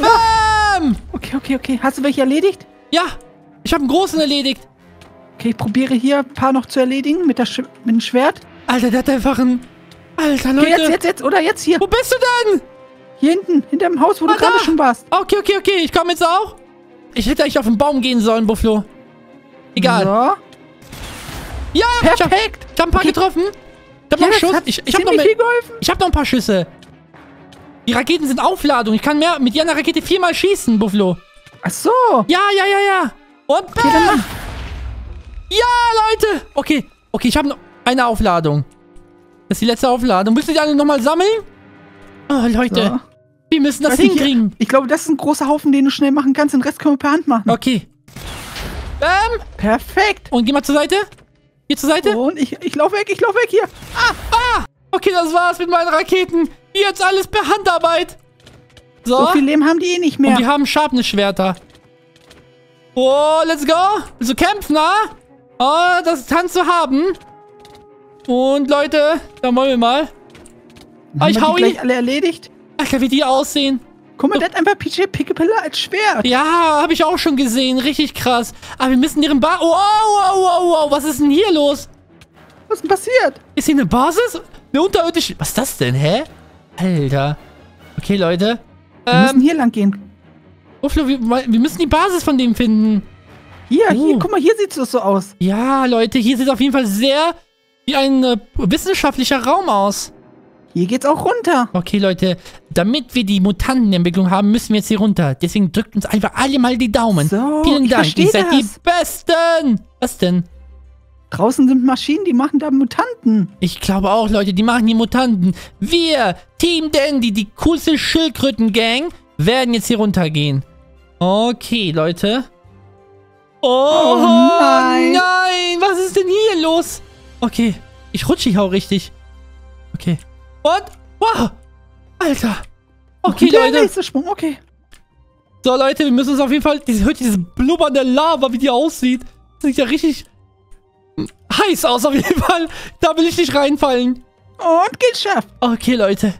Bam! Okay, okay, okay. Hast du welche erledigt? Ja, ich habe einen großen erledigt. Okay, ich probiere hier ein paar noch zu erledigen mit dem Schwert. Alter, der hat einfach einen... Alter, Leute. Okay, jetzt, oder jetzt hier. Wo bist du denn? Hier hinten, hinter dem Haus, wo du gerade schon warst. Okay, okay, okay. Ich komme jetzt auch. Ich hätte eigentlich auf den Baum gehen sollen, Buffalo. Egal. So. Ja, perfekt. Ich hab ein paar getroffen. Ich hab noch Schuss. Ich hab noch ein paar Schüsse. Die Raketen sind Aufladung. Ich kann mit jeder Rakete 4-mal schießen, Buffalo. Ach so. Ja, ja, ja, ja. Und bam. Ja, Leute. Okay, okay, ich habe noch eine Aufladung. Das ist die letzte Aufladung. Willst du die alle nochmal sammeln? Oh, Leute. So. Wir müssen das hinkriegen. Ich glaube, das ist ein großer Haufen, den du schnell machen kannst. Den Rest können wir per Hand machen. Okay. Bam. Perfekt. Und geh mal zur Seite. Hier zur Seite. Und ich lauf weg. Ich lauf weg hier. Ah. Okay, das war's mit meinen Raketen. Jetzt alles per Handarbeit. So viel Leben haben die eh nicht mehr. Und die haben Sharpness-Schwerter. Oh, let's go. Willst du kämpfen, na? Oh, das kannst du haben. Und Leute, da wollen wir mal. Ah, ich hau ihn. Gleich alle erledigt. Alter, wie die aussehen. Guck mal, der hat einfach PJ Pug-a-Pillar als Schwert. Ja, habe ich auch schon gesehen. Richtig krass. Aber wir müssen ihren Bar... Wow. Was ist denn hier los? Was ist denn passiert? Ist hier eine Basis? Eine unterirdische... Was ist das denn, hä? Alter. Okay, Leute. Wir müssen hier lang gehen. Buffalo, wir müssen die Basis von dem finden. Hier, hier. Guck mal, hier sieht es so aus. Ja, Leute. Hier sieht es auf jeden Fall sehr wie ein wissenschaftlicher Raum aus. Hier geht's auch runter. Okay, Leute. Damit wir die Mutantenentwicklung haben, müssen wir jetzt hier runter. Deswegen drückt uns einfach alle mal die Daumen. So, vielen Dank. Ihr seid die Besten. Was denn? Draußen sind Maschinen, die machen da Mutanten. Ich glaube auch, Leute, die machen die Mutanten. Wir, Team Dendy, die coolste Schildkröten-Gang, werden jetzt hier runtergehen. Okay, Leute. Oh nein. Nein, was ist denn hier los? Okay, ich rutsche, ich hau richtig. Okay. Und, wow. Alter. Okay, Leute. Der nächste Sprung, okay. So, Leute, wir müssen uns auf jeden Fall... Hört ihr dieses Blubbern der Lava, wie die aussieht? Das sieht ja richtig... heiß aus auf jeden Fall. Da will ich nicht reinfallen. Und geschafft. Okay, Leute.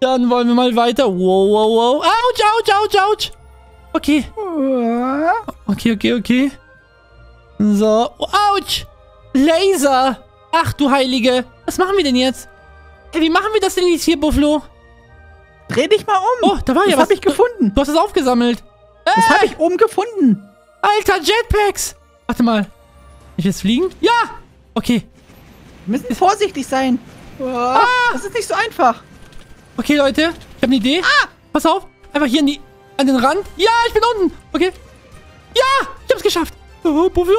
Dann wollen wir mal weiter. Wow, wow, wow. Autsch, autsch, autsch, autsch. Okay. Okay, okay, okay. So. Autsch. Laser. Ach, du Heilige. Was machen wir denn jetzt? Hey, wie machen wir das denn jetzt hier, Buffalo? Dreh dich mal um. Oh, da war ja was. Das hab ich gefunden. Du hast es aufgesammelt. Das habe ich oben gefunden. Alter, Jetpacks. Warte mal. Ich will jetzt fliegen? Ja! Okay. Wir müssen vorsichtig sein. Oh, ah. Das ist nicht so einfach. Okay, Leute. Ich habe eine Idee. Ah. Pass auf. Einfach hier an den Rand. Ja, ich bin unten. Okay. Ja! Ich hab's geschafft. Oh, Buffalo.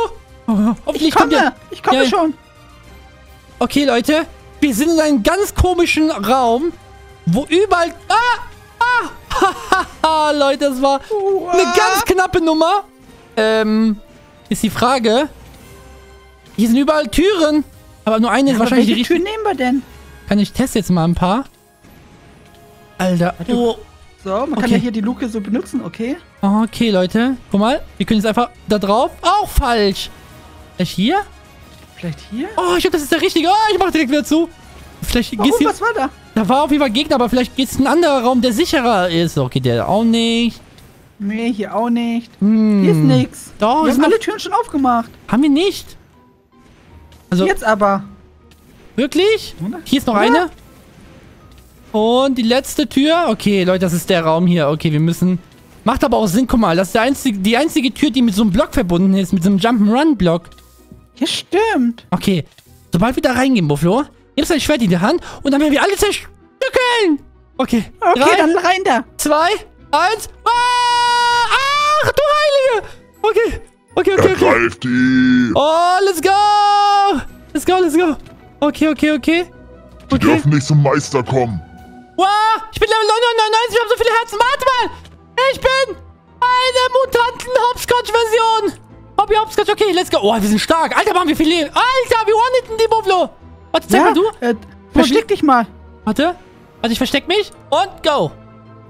Oh, ich komme. Ich komme schon. Okay, Leute. Wir sind in einem ganz komischen Raum, wo überall... Ah! Ah! Leute, das war eine ganz knappe Nummer. Ist die Frage... Hier sind überall Türen. Aber nur eine ist wahrscheinlich die richtige. Welche Türen nehmen wir denn? Kann ich testen jetzt mal ein paar. Alter. Oh. So, man kann ja hier die Luke so benutzen, okay? Okay, Leute. Guck mal. Wir können jetzt einfach da drauf. Auch falsch. Vielleicht hier? Vielleicht hier? Oh, ich glaube, das ist der richtige. Oh, ich mach direkt wieder zu. Vielleicht geht's hier. Was war da? Da war auf jeden Fall Gegner, aber vielleicht geht's in einen anderen Raum, der sicherer ist. Okay, der auch nicht. Nee, hier auch nicht. Hm. Hier ist nichts. Doch, wir haben alle Türen schon aufgemacht. Haben wir nicht. Also, jetzt aber. Wirklich? Hier ist noch eine. Und die letzte Tür. Okay, Leute, das ist der Raum hier. Okay, wir müssen... Macht aber auch Sinn. Guck mal, das ist die einzige Tür, die mit so einem Block verbunden ist. Mit so einem Jump'n'Run-Block. Ja, stimmt. Okay. Sobald wir da reingehen, Buffalo, nimmst du ein Schwert in die Hand und dann werden wir alle zerstückeln. Okay. Okay, dann rein da. 2, 1. Ah! Ach, du Heilige! Okay. Okay, okay, okay. Ergreift die. Oh, let's go. Let's go, let's go. Okay, okay, okay. Die dürfen nicht zum Meister kommen. Wow, ich bin Level 999, ich habe so viele Herzen. Warte mal. Ich bin eine Mutanten-Hopscotch-Version. Hoppy Hopscotch, okay, let's go. Oh, wir sind stark. Alter, machen wir viel Leben. Alter, wir one-hitten die Buffalo. Warte, zeig mal du. Versteck dich mal. Warte. Also ich versteck mich und go.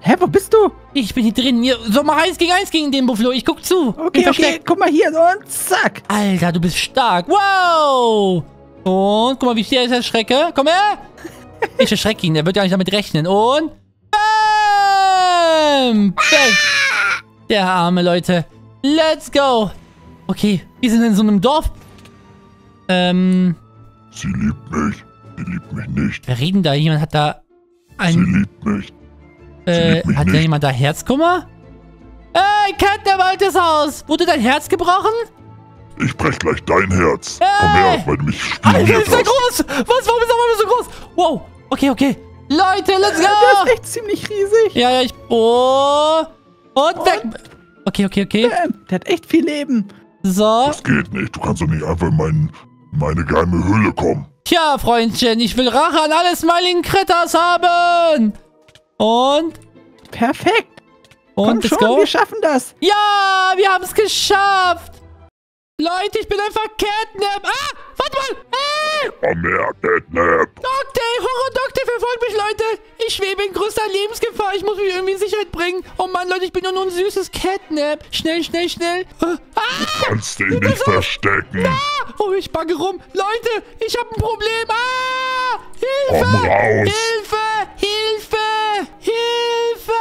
Hä, wo bist du? Ich bin hier drin. Hier, so mal 1 gegen 1 gegen den Buffalo. Ich guck zu. Okay, okay. Guck mal hier. Und zack. Alter, du bist stark. Wow. Und guck mal, wie ich dich erschrecke. Komm her. Ich erschrecke ihn. Er wird ja nicht damit rechnen. Und bam. Der arme Leute. Let's go. Okay, wir sind in so einem Dorf. Sie liebt mich. Sie liebt mich nicht. Wer reden da? Jemand hat da ein... Sie liebt mich. Hat da jemand da Herzkummer? Ey, Catnap, altes Haus! Wurde dein Herz gebrochen? Ich brech gleich dein Herz. Komm her, weil du mich spielst. Alter, ist der groß! Was? Warum ist er so groß? Wow, okay, okay. Leute, let's go! Der ist echt ziemlich riesig. Ja, ja, ich... Oh! Und weg! Okay, okay, okay. Der hat echt viel Leben. So. Das geht nicht. Du kannst doch nicht einfach in meine geheime Höhle kommen. Tja, Freundchen, ich will Rache an alle Smiling Critters haben! Und... Perfekt! Und let's go. Wir schaffen das! Ja, wir haben es geschafft! Leute, ich bin einfach Catnap! Ah! Warte mal! Komm her, Catnap! DogDay! DogDay verfolgt mich, Leute! Ich schwebe in größter Lebensgefahr! Ich muss mich irgendwie in Sicherheit bringen! Oh Mann, Leute, ich bin nur ein süßes Catnap! Schnell, schnell, schnell! Ah! Du kannst dich nicht verstecken! Ah! Oh, ich bagge rum! Leute, ich habe ein Problem! Ah! Hilfe! Komm raus! Hilfe! Hilfe! Hilfe!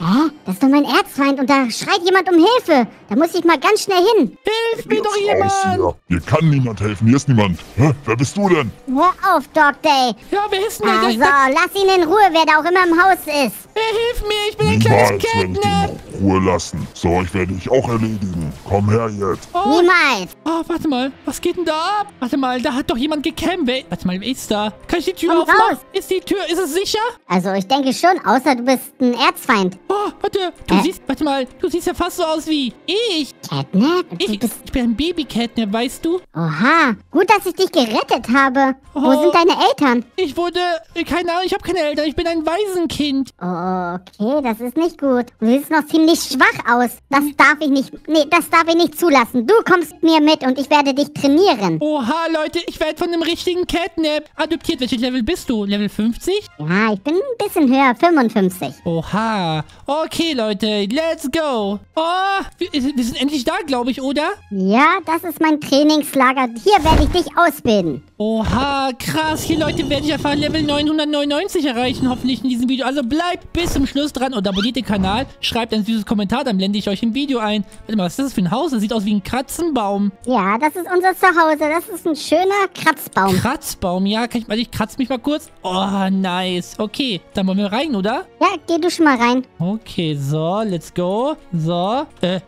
Ah, das ist doch mein Erzfeind und da schreit jemand um Hilfe. Da muss ich mal ganz schnell hin. Hilf mir doch jemand! Hier kann niemand helfen, hier ist niemand. Hä? Wer bist du denn? Hör auf, DogDay. Ja, wer ist denn der? Also, lass ihn in Ruhe, wer da auch immer im Haus ist. Hey, hilf mir, ich bin ein kleines Catnap. Ruhe lassen. So, ich werde dich auch erledigen. Komm her jetzt. Oh. Niemals. Oh, warte mal. Was geht denn da ab? Warte mal, da hat doch jemand gecampt. Warte mal, wer ist da? Kann ich die Tür aufmachen? Ist die Tür, ist es sicher? Also, ich denke schon, außer du bist ein Erzfeind. Oh, warte. Du siehst, warte mal, du siehst ja fast so aus wie ich. Catnap? Ich bin ein Baby-Catnap, weißt du? Oha. Gut, dass ich dich gerettet habe. Oh. Wo sind deine Eltern? Ich wurde, keine Ahnung, ich habe keine Eltern. Ich bin ein Waisenkind. Oh, okay, das ist nicht gut. Du siehst noch ziemlich schwach aus. Das darf ich nicht, nee, das darf ich nicht zulassen. Du kommst mit mir mit und ich werde dich trainieren. Oha, Leute, ich werde von einem richtigen Catnap adoptiert. Welches Level bist du? Level 50? Ja, ich bin ein bisschen höher, 55. Oha. Okay, Leute, let's go. Oh, wir sind endlich da, glaube ich, oder? Ja, das ist mein Trainingslager. Hier werde ich dich ausbilden. Oha, krass. Hier, Leute, werde ich einfach Level 999 erreichen, hoffentlich in diesem Video. Also bleibt bis zum Schluss dran und abonniert den Kanal. Schreibt ein süßes Kommentar, dann blende ich euch im Video ein. Warte mal, was ist das für ein Haus? Das sieht aus wie ein Kratzenbaum. Ja, das ist unser Zuhause. Das ist ein schöner Kratzbaum. Kratzbaum, ja. Kann ich mal, ich kratze mich mal kurz. Oh, nice. Okay, dann wollen wir rein, oder? Ja, geh du schon mal rein. Okay, so, let's go. So,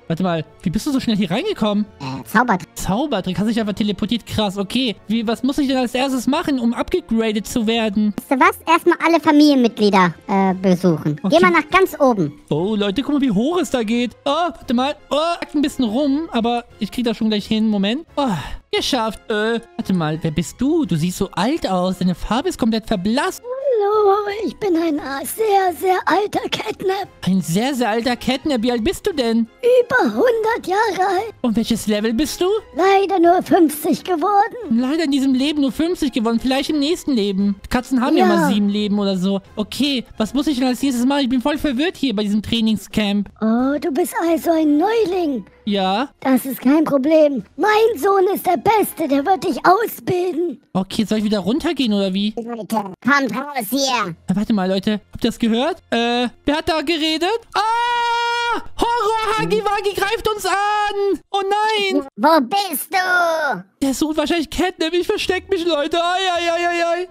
warte mal. Wie bist du so schnell hier reingekommen? Zaubertrick. Zaubertrick, hast dich einfach teleportiert. Krass, okay. Was muss ich denn als erstes machen, um abgegradet zu werden? Weißt du was? Erstmal alle Familienmitglieder besuchen. Okay. Geh mal nach ganz oben. Oh, Leute, guck mal, wie hoch es da geht. Oh, warte mal. Oh, ein bisschen rum, aber ich krieg das schon gleich hin. Moment. Oh. Geschafft. Warte mal, wer bist du? Du siehst so alt aus. Deine Farbe ist komplett verblasst. Hallo, ich bin ein sehr, sehr alter Catnap. Ein sehr, sehr alter Catnap. Wie alt bist du denn? Über 100 Jahre alt. Und welches Level bist du? Leider nur 50 geworden. Leider in diesem Leben nur 50 geworden. Vielleicht im nächsten Leben. Katzen haben ja mal 7 Leben oder so. Okay, was muss ich denn als nächstes machen? Ich bin voll verwirrt hier bei diesem Trainingscamp. Oh, du bist also ein Neuling. Ja? Das ist kein Problem. Mein Sohn ist der Beste, der wird dich ausbilden. Okay, soll ich wieder runtergehen oder wie? Leute, kommt raus hier. Warte mal, Leute. Habt ihr das gehört? Wer hat da geredet? Ah! Horror! Huggy Wuggy greift uns an! Oh nein! Wo bist du? Der sucht wahrscheinlich Catnap. Ich versteck mich, Leute. Ai, ai, ai, ai.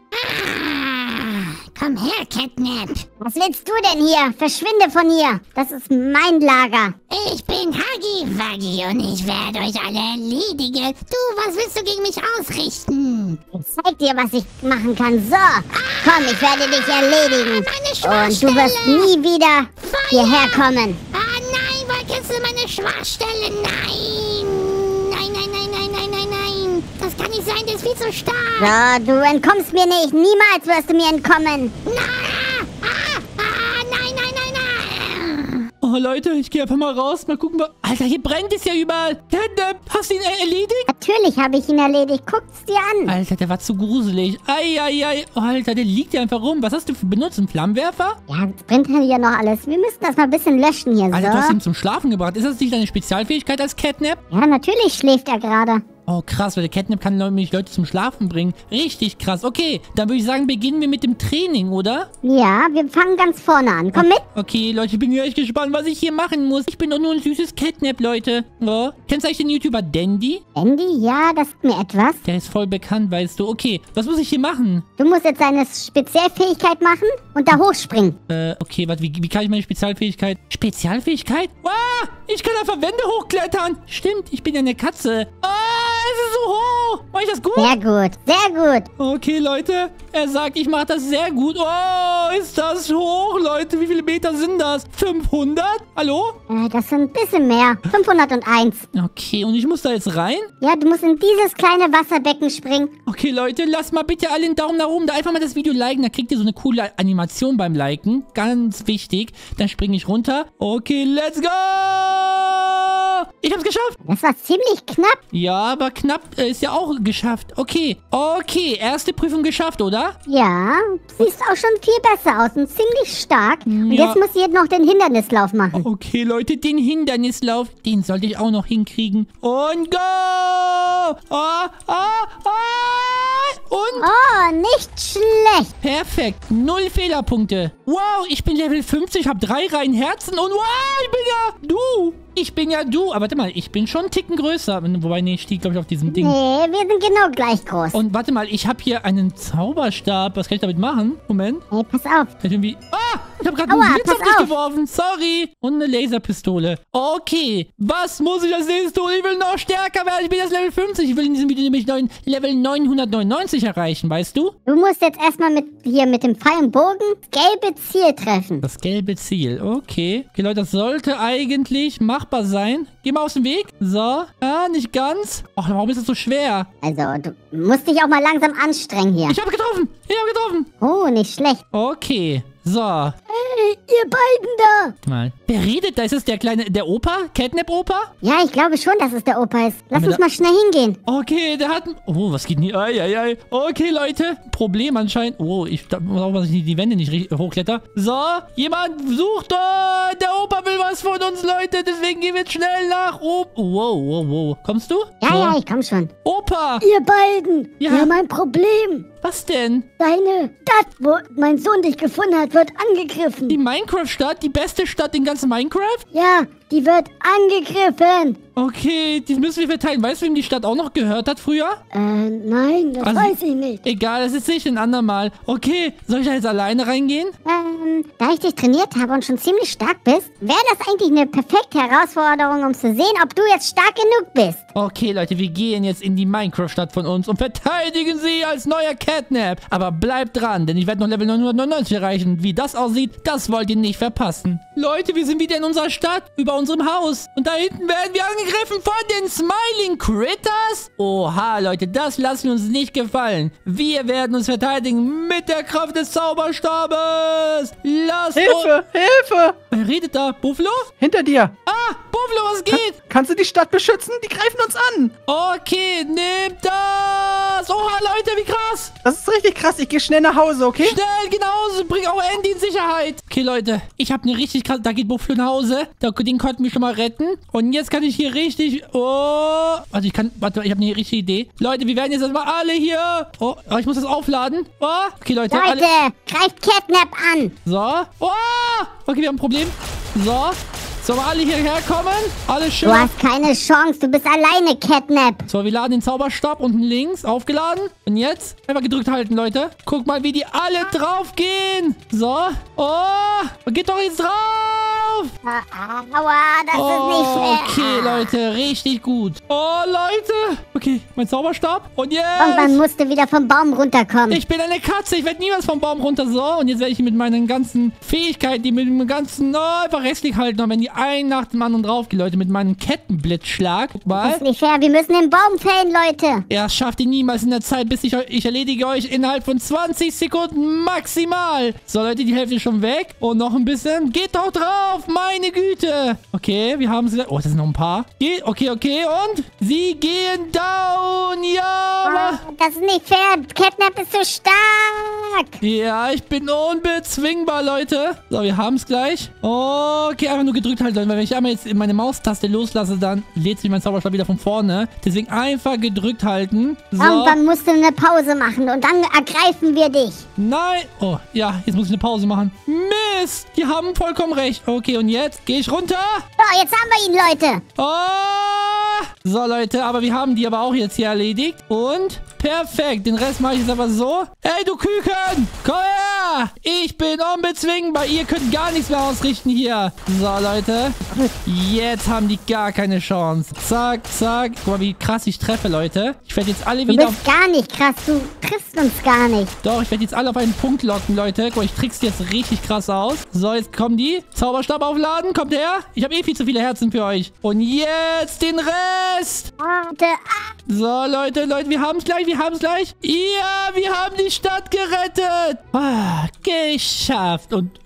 Komm her, Catnap. Was willst du denn hier? Verschwinde von hier. Das ist mein Lager. Ich bin Huggy Wuggy und ich werde euch alle erledigen. Du, was willst du gegen mich ausrichten? Ich zeig dir, was ich machen kann. So, komm, ich werde dich erledigen. Und du wirst nie wieder hierher kommen. Ah nein, woher kennst du meine Schwachstelle? Nein. Nein, nein, nein, nein, nein, nein, nein. Das kann nicht sein, das ist viel zu stark. So, du entkommst mir nicht. Niemals wirst du mir entkommen. Nein, nein, nein, nein, nein. Oh, Leute, ich gehe einfach mal raus. Mal gucken, Alter, hier brennt es ja überall. Catnap, hast du ihn erledigt? Natürlich habe ich ihn erledigt. Guck's dir an. Alter, der war zu gruselig. Ei, ei, ei. Oh, Alter, der liegt ja einfach rum. Was hast du benutzt? Einen Flammenwerfer? Ja, das brennt ja noch alles. Wir müssen das mal ein bisschen löschen hier. Alter, so. Du hast ihn zum Schlafen gebracht. Ist das nicht deine Spezialfähigkeit als Catnap? Ja, natürlich schläft er gerade. Oh, krass, weil der Catnap kann nämlich Leute zum Schlafen bringen. Richtig krass. Okay, dann würde ich sagen, beginnen wir mit dem Training, oder? Ja, wir fangen ganz vorne an. Komm mit. Okay, Leute, ich bin echt gespannt, was ich hier machen muss. Ich bin doch nur ein süßes Catnap, Leute. Oh. Kennst du eigentlich den YouTuber Dendy? Dendy? Ja, das ist mir etwas. Der ist voll bekannt, weißt du. Okay, was muss ich hier machen? Du musst jetzt deine Spezialfähigkeit machen und da hochspringen. Okay, warte, wie kann ich meine Spezialfähigkeit... Spezialfähigkeit? Ah, ich kann einfach Wände hochklettern. Stimmt, ich bin ja eine Katze. Ah! Es ist so hoch. Mach ich das gut? Sehr gut. Sehr gut. Okay, Leute. Er sagt, ich mache das sehr gut. Oh, ist das hoch, Leute. Wie viele Meter sind das? 500? Hallo? Das sind ein bisschen mehr. 501. Okay, und ich muss da jetzt rein? Ja, du musst in dieses kleine Wasserbecken springen. Okay, Leute. Lasst mal bitte alle einen Daumen nach oben. Da einfach mal das Video liken. Da kriegt ihr so eine coole Animation beim Liken. Ganz wichtig. Dann springe ich runter. Okay, let's go. Ich hab's geschafft. Das war ziemlich knapp. Ja, aber knapp ist ja auch geschafft. Okay. Okay, erste Prüfung geschafft, oder? Ja, siehst auch schon viel besser aus und ziemlich stark. Und jetzt muss ich noch den Hindernislauf machen. Okay, Leute, den Hindernislauf, den sollte ich auch noch hinkriegen. Und go! Und? Oh, nicht schlecht. Perfekt. 0 Fehlerpunkte. Wow, ich bin Level 50, hab 3 Reihen Herzen und wow, ich bin ja du. Ich bin ja du, aber warte mal, ich bin schon einen Ticken größer. Wobei, nee, ich stehe, glaube ich, auf diesem Ding. Nee, wir sind genau gleich groß. Und warte mal, ich habe hier einen Zauberstab. Was kann ich damit machen? Moment. Hey, pass auf. Kann ich irgendwie... Ah! Ich habe gerade einen Blitz auf dich geworfen. Sorry. Und eine Laserpistole. Okay. Was muss ich als nächstes tun? Ich will noch stärker werden. Ich bin jetzt Level 50. Ich will in diesem Video nämlich Level 999 erreichen, weißt du? Du musst jetzt erstmal mit dem Pfeil und Bogen gelbe Ziel treffen. Das gelbe Ziel. Okay. Okay, Leute, das sollte eigentlich machbar sein. Geh mal aus dem Weg. So. Ah, nicht ganz. Ach, warum ist das so schwer? Also, du musst dich auch mal langsam anstrengen hier. Ich habe getroffen. Ich habe getroffen. Oh, nicht schlecht. Okay. So. Hey, ihr beiden da. Mal. Wer redet da? Ist das der kleine, der Opa? Catnap-Opa? Ja, ich glaube schon, dass es der Opa ist. Lass uns mal schnell hingehen. Okay, der hat... Oh, was geht denn hier? Eieiei. Okay, Leute. Problem anscheinend. Oh, ich muss auch, dass ich die Wände nicht hochkletter. So, jemand sucht... Oh, der Opa will was von uns, Leute. Deswegen gehen wir jetzt schnell nach oben. Wow, wow, wow. Kommst du? Ja, so. Ja, ich komm schon. Opa. Ihr beiden. Ja. Wir haben ein Problem. Was denn? Deine Stadt, wo mein Sohn dich gefunden hat, wird angegriffen. Die Minecraft-Stadt? Die beste Stadt in ganz Minecraft? Ja, die wird angegriffen. Okay, die müssen wir verteilen. Weißt du, wem die Stadt auch noch gehört hat früher? Nein, das weiß ich nicht. Egal, das sehe ich ein andermal. Okay, soll ich da jetzt alleine reingehen? Da ich dich trainiert habe und schon ziemlich stark bist, wäre das eigentlich eine perfekte Herausforderung, um zu sehen, ob du jetzt stark genug bist. Okay, Leute, wir gehen jetzt in die Minecraft-Stadt von uns und verteidigen sie als neuer Kämpfer. Catnap. Aber bleibt dran, denn ich werde noch Level 999 erreichen. Wie das aussieht, das wollt ihr nicht verpassen. Leute, wir sind wieder in unserer Stadt, über unserem Haus. Und da hinten werden wir angegriffen von den Smiling Critters. Oha, Leute, das lassen wir uns nicht gefallen. Wir werden uns verteidigen mit der Kraft des Zauberstabes. Lasst Hilfe, Hilfe! Wer redet da? Buffalo? Hinter dir. Ah, Buffalo, was geht? Kannst du die Stadt beschützen? Die greifen uns an. Okay, nehmt das. Oha, Leute, wie krass. Das ist richtig krass. Ich gehe schnell nach Hause, okay? Schnell, geh nach Hause. Bring auch Andy in Sicherheit. Okay, Leute. Ich habe eine richtig krasse... Da geht Buffalo nach Hause. Den konnten wir schon mal retten. Und jetzt kann ich hier richtig... Oh. Also ich kann... Warte, ich habe eine richtige Idee. Leute, wir werden jetzt erstmal alle hier... Oh, ich muss das aufladen. Oh. Okay, Leute. Leute, greift Catnap an. So. Oh. Okay, wir haben ein Problem. So. Sollen wir alle hierher kommen? Alle schön. Du hast keine Chance. Du bist alleine, Catnap. So, wir laden den Zauberstab unten links. Aufgeladen. Und jetzt einfach gedrückt halten, Leute. Guck mal, wie die alle drauf gehen. So. Oh, geht doch jetzt drauf. Aua, das ist nicht schwer. Okay, Leute. Richtig gut. Oh, Leute. Okay, mein Zauberstab. Und jetzt. Und man musste wieder vom Baum runterkommen. Ich bin eine Katze. Ich werde niemals vom Baum runter. So, und jetzt werde ich mit meinen ganzen Fähigkeiten, die mit dem ganzen... Oh, einfach restlich halten. Und wenn die einen nach dem anderen drauf geht, Leute, mit meinem Kettenblitzschlag. Guck mal. Das ist nicht fair, wir müssen den Baum fällen, Leute. Ja, das schafft ihr niemals in der Zeit, bis ich erledige euch innerhalb von 20 Sekunden maximal. So, Leute, die Hälfte ist schon weg. Und noch ein bisschen. Geht doch drauf, meine Güte. Okay, wir haben sie. Oh, das sind noch ein paar. Geht, okay. Und sie gehen down. Ja. Oh, das ist nicht fair. Catnap ist so stark. Ja, ich bin unbezwingbar, Leute. So, wir haben es gleich. Okay, einfach nur gedrückt halten, weil wenn ich einmal jetzt meine Maustaste loslasse, dann lädt sich mein Zauberstab wieder von vorne. Deswegen einfach gedrückt halten. So. Und dann musst du eine Pause machen und dann ergreifen wir dich. Nein. Oh, ja, jetzt muss ich eine Pause machen. Mist, die haben vollkommen recht. Okay, und jetzt gehe ich runter. So, jetzt haben wir ihn, Leute. Oh. So, Leute, aber wir haben die aber auch jetzt hier erledigt. Und perfekt. Den Rest mache ich jetzt aber so. Hey, du Küken, komm her. Ich bin unbezwingbar. Ihr könnt gar nichts mehr ausrichten hier. So, Leute. Jetzt haben die gar keine Chance. Zack, zack. Guck mal, wie krass ich treffe, Leute. Ich werde jetzt alle wieder... Du bist gar nicht krass. Du triffst uns gar nicht. Doch, ich werde jetzt alle auf einen Punkt locken, Leute. Guck mal, ich trick's jetzt richtig krass aus. So, jetzt kommen die. Zauberstab aufladen. Kommt her. Ich habe eh viel zu viele Herzen für euch. Und jetzt den Rest. Warte ab. So, Leute, wir haben es gleich, Ja, wir haben die Stadt gerettet. Ah, geschafft. Und...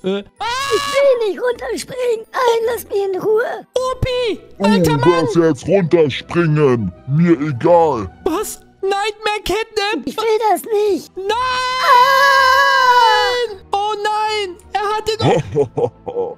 Ich will nicht runterspringen. Nein, lass mich in Ruhe. Opi, alter Mann. Du kannst jetzt runterspringen. Mir egal. Was? Nightmare Catnap? Ich will das nicht. Nein! Ah! Oh nein! Er hat den... So,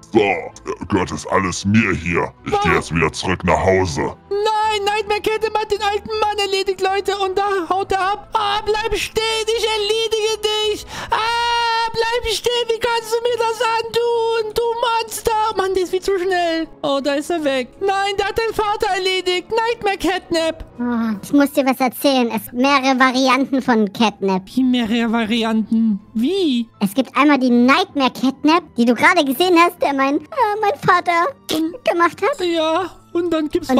gehört das alles mir hier. Ich gehe jetzt wieder zurück nach Hause. Nein, Nightmare Catnap hat den alten Mann erledigt, Leute. Und da haut er ab. Ah, bleib stehen, ich erledige dich. Ah, bleib stehen, wie kannst du mir das antun? Du Monster. Mann, der ist wieder... viel zu schnell. Oh, da ist er weg. Nein, da hat dein Vater erledigt. Nightmare Catnap. Oh, ich muss dir was erzählen. Es gibt mehrere Varianten von Catnap. Wie mehrere Varianten? Wie? Es gibt einmal die Nightmare Catnap, die du gerade gesehen hast, der mein Vater gemacht hat. Ja. Und dann gibt's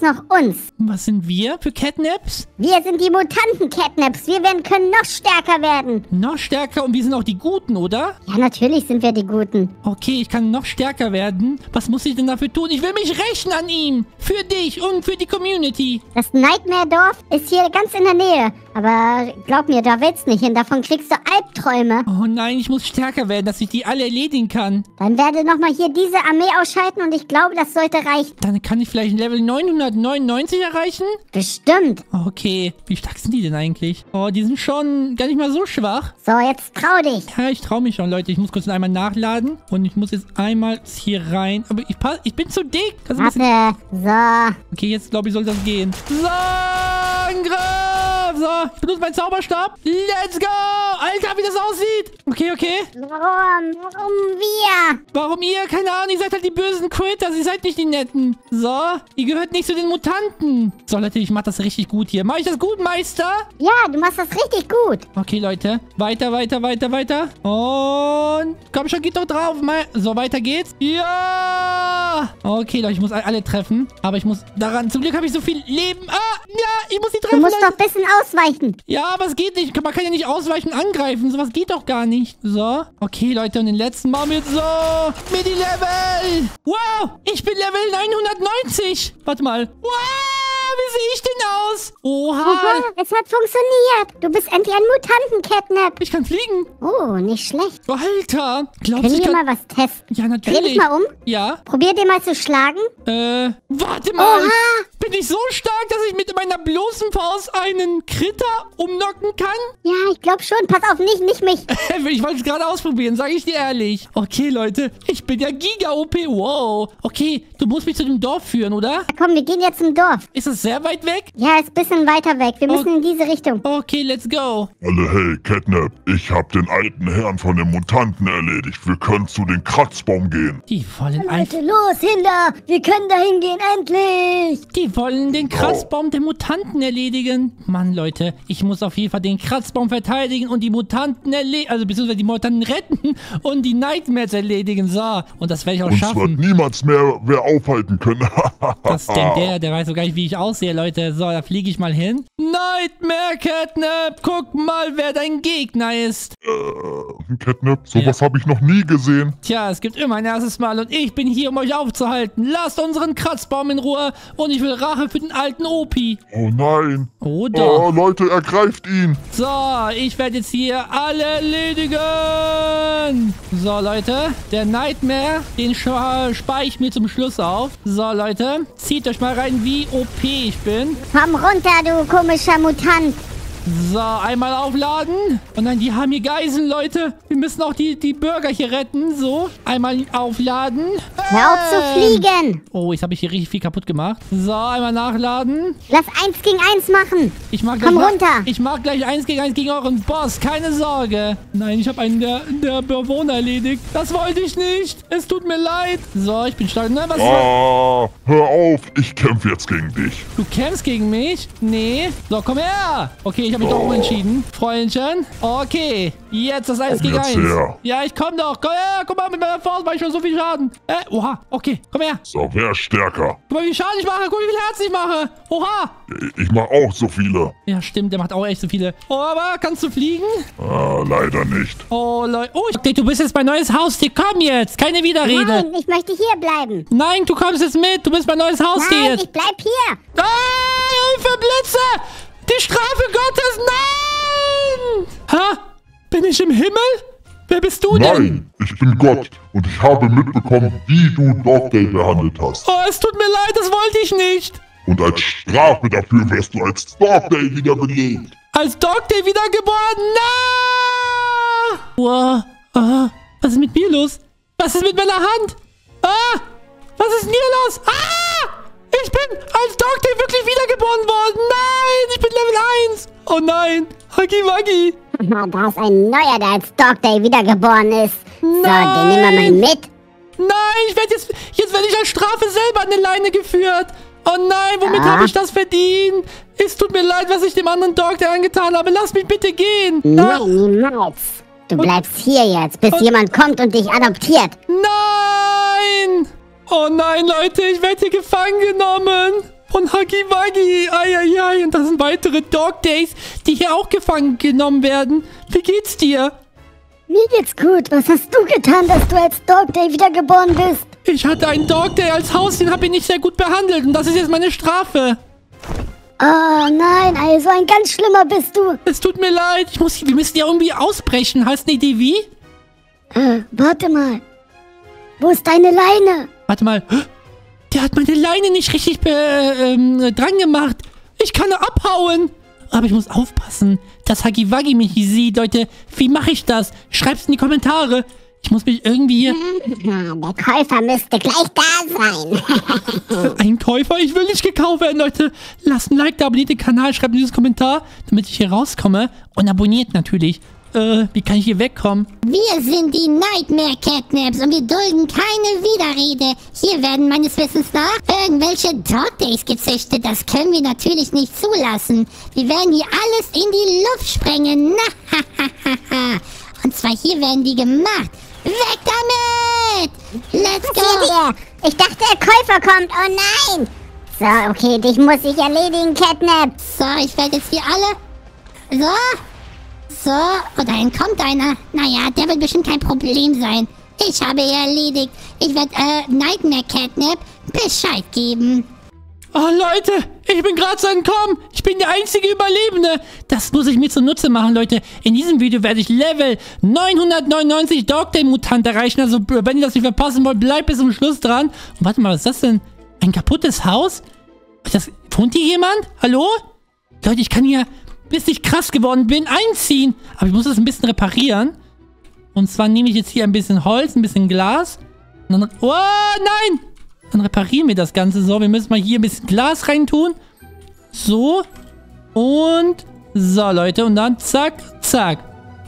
noch uns. Was sind wir für Catnaps? Wir sind die Mutanten-Catnaps. Wir können noch stärker werden. Noch stärker? Und wir sind auch die Guten, oder? Ja, natürlich sind wir die Guten. Okay, ich kann noch stärker werden. Was muss ich denn dafür tun? Ich will mich rächen an ihm. Für dich und für die Community. Das Nightmare-Dorf ist hier ganz in der Nähe. Aber glaub mir, da willst du nicht hin. Davon kriegst du Albträume. Oh nein, ich muss stärker werden, dass ich die alle erledigen kann. Dann werde nochmal hier diese Armee ausschalten und ich glaube, das sollte reichen. Dann kann ich vielleicht ein Level 999 erreichen? Bestimmt. Okay, wie stark sind die denn eigentlich? Oh, die sind schon gar nicht mal so schwach. So, jetzt trau dich. Ja, ich trau mich schon, Leute. Ich muss kurz einmal nachladen und ich muss jetzt einmal hier rein. Aber ich bin zu dick. Warte, so. Okay, jetzt glaube ich, soll das gehen. So, Angriff! So, ich benutze meinen Zauberstab. Let's go! Alter, wie das aussieht! Okay, okay. Warum wir? Warum ihr? Keine Ahnung, ihr seid halt die bösen Critters. Ihr seid nicht die Netten. So, ihr gehört nicht zu den Mutanten. So, Leute, ich mach das richtig gut hier. Mach ich das gut, Meister? Ja, du machst das richtig gut. Okay, Leute. Weiter, weiter, weiter, weiter. Und... Komm schon, geht doch drauf. So, weiter geht's. Ja! Okay, Leute, ich muss alle treffen. Aber ich muss daran... Zum Glück habe ich so viel Leben. Ah! Ja, ich muss die treffen, Leute. Du musst doch ein bisschen ausweichen. Ja, aber es geht nicht. Man kann ja nicht ausweichen angreifen. Sowas geht doch gar nicht. So. Okay, Leute. Und den letzten machen wir jetzt so. Midi-Level. Wow. Ich bin Level 990. Warte mal. Wow. Wie sehe ich denn aus? Oha. Es hat funktioniert. Du bist endlich ein Mutanten-Catnap. Ich kann fliegen. Oh, nicht schlecht. Alter. Können wir mal was testen? Ja, natürlich. Dreh dich mal um. Ja. Probier dir mal zu schlagen. Warte mal. Oha. Bin ich so stark, dass ich mit meiner bloßen Faust einen Critter umnocken kann? Ja, ich glaube schon. Pass auf, nicht mich. Ich wollte es gerade ausprobieren, sage ich dir ehrlich. Okay, Leute, ich bin ja Giga-OP. Wow. Okay, du musst mich zu dem Dorf führen, oder? Ja, komm, wir gehen jetzt zum Dorf. Ist das sehr weit weg? Ja, ist ein bisschen weiter weg. Wir müssen in diese Richtung. Okay, let's go. Alle, hey, Catnap, ich habe den alten Herrn von den Mutanten erledigt. Wir können zu den Kratzbaum gehen. Die wollen Leute, los, Hinder! Wir können da hingehen, endlich! Die wollen den Kratzbaum der Mutanten erledigen. Mann, Leute, ich muss auf jeden Fall den Kratzbaum verteidigen und die Mutanten erledigen, also beziehungsweise die Mutanten retten und die Nightmares erledigen. So, und das werde ich auch schaffen. Uns wird niemals mehr aufhalten können. Das denkt der weiß so gar nicht, wie ich aussehe, Leute. So, da fliege ich mal hin. Nightmare Catnap, guck mal, wer dein Gegner ist. Catnap, sowas habe ich noch nie gesehen. Tja, es gibt immer ein erstes Mal und ich bin hier, um euch aufzuhalten. Lasst unseren Kratzbaum in Ruhe und ich will Rache für den alten Opi. Oh nein. Oder? Oh, Leute, ergreift ihn. So, ich werde jetzt hier alle erledigen. So, Leute. Der Nightmare, den spare ich mir zum Schluss auf. So, Leute. Zieht euch mal rein, wie OP ich bin. Komm runter, du komischer Mutant. So, einmal aufladen. Und dann, die haben hier Geiseln, Leute. Wir müssen auch die Bürger hier retten. So, einmal aufladen. Hör auf zu fliegen. Oh, jetzt habe ich hier richtig viel kaputt gemacht. So, einmal nachladen. Lass 1 gegen 1 machen. Komm runter. Ich mache gleich 1 gegen 1 gegen euren Boss. Keine Sorge. Nein, ich habe einen der Bewohner erledigt. Das wollte ich nicht. Es tut mir leid. So, ich bin stark. Na, hör auf. Ich kämpfe jetzt gegen dich. Du kämpfst gegen mich? Nee. So, komm her. Okay, ich habe mich doch umentschieden. Freundchen. Okay. Jetzt das 1 gegen 1. Her. Ja, ich komme doch. Komm her. Guck mal, mit meiner Faust mache ich schon so viel Schaden. Oha. Okay, komm her. So, wer stärker? Guck mal, wie viel Schaden ich mache. Guck mal, wie viel Herz ich mache. Oha. Ich mache auch so viele. Ja, stimmt. Der macht auch echt so viele. Oh, aber kannst du fliegen? Ah, leider nicht. Oh, Leute. Oh, du bist jetzt mein neues Haustier. Komm jetzt. Keine Widerrede. Nein, ich möchte hier bleiben. Nein, du kommst jetzt mit. Du bist mein neues Haustier. Nein, ich bleib hier. Ah, Hilfe, Blitze. Die Strafe Gottes, nein! Ha? Bin ich im Himmel? Wer bist du denn? Nein, ich bin Gott und ich habe mitbekommen, wie du DogDay behandelt hast. Oh, es tut mir leid, das wollte ich nicht. Und als Strafe dafür wirst du als DogDay wiederbelebt. Als DogDay wiedergeboren? Na! Wow. Ah, was ist mit mir los? Was ist mit meiner Hand? Ah! Was ist mir los? Ah! Ich bin als DogDay wirklich wiedergeboren worden. Nein, ich bin Level 1. Oh nein, Huggy Wuggy. Da ist ein neuer, der als DogDay wiedergeboren ist. Nein. So, den nehmen wir mal mit. Nein, ich werde jetzt werde ich als Strafe selber an eine Leine geführt. Oh nein, womit habe ich das verdient? Es tut mir leid, was ich dem anderen Dogday angetan habe. Lass mich bitte gehen. Nein, niemals. Du bleibst hier jetzt, bis jemand kommt und dich adoptiert. Nein! Oh nein, Leute, ich werde hier gefangen genommen. Von Huggy Wuggy. Eieiei. Und das sind weitere Dogdays, die hier auch gefangen genommen werden. Wie geht's dir? Mir geht's gut. Was hast du getan, dass du als Dogday wiedergeboren bist? Ich hatte einen Dogday als Haustier, habe ihn nicht sehr gut behandelt. Und das ist jetzt meine Strafe. Oh nein, also ein ganz schlimmer bist du. Es tut mir leid. Wir müssen ja irgendwie ausbrechen. Hast du eine Idee wie? Warte mal. Wo ist deine Leine? Warte mal. Der hat meine Leine nicht richtig dran gemacht. Ich kann abhauen. Aber ich muss aufpassen, dass Huggy Wuggy mich nicht sieht, Leute. Wie mache ich das? Schreibt's in die Kommentare. Ich muss mich irgendwie hier... Der Käufer müsste gleich da sein. Ein Käufer? Ich will nicht gekauft werden, Leute. Lasst ein Like da, abonniert den Kanal, schreibt dieses Kommentar, damit ich hier rauskomme. Und abonniert natürlich. Wie kann ich hier wegkommen? Wir sind die Nightmare Catnaps und wir dulden keine Widerrede. Hier werden meines Wissens nach irgendwelche Dogdays gezüchtet. Das können wir natürlich nicht zulassen. Wir werden hier alles in die Luft sprengen. Und zwar hier werden die gemacht. Weg damit! Let's go! Ich dachte, der Käufer kommt. Oh nein! So, okay, dich muss ich erledigen, Catnap. So, ich werde jetzt hier alle... So... So, oh, da kommt einer. Naja, der wird bestimmt kein Problem sein. Ich habe ihn erledigt. Ich werde Nightmare Catnap Bescheid geben. Oh, Leute, ich bin gerade so entkommen. Ich bin der einzige Überlebende. Das muss ich mir zunutze machen, Leute. In diesem Video werde ich Level 999 Dogday-Mutant erreichen. Also, wenn ihr das nicht verpassen wollt, bleibt bis zum Schluss dran. Und warte mal, was ist das denn? Ein kaputtes Haus? Wohnt hier jemand? Hallo? Leute, ich kann hier... bis ich krass geworden bin, einziehen. Aber ich muss das ein bisschen reparieren. Und zwar nehme ich jetzt hier ein bisschen Holz, ein bisschen Glas. Und dann, oh, nein! Dann reparieren wir das Ganze. So, wir müssen mal hier ein bisschen Glas reintun. So. Und so, Leute. Und dann zack, zack.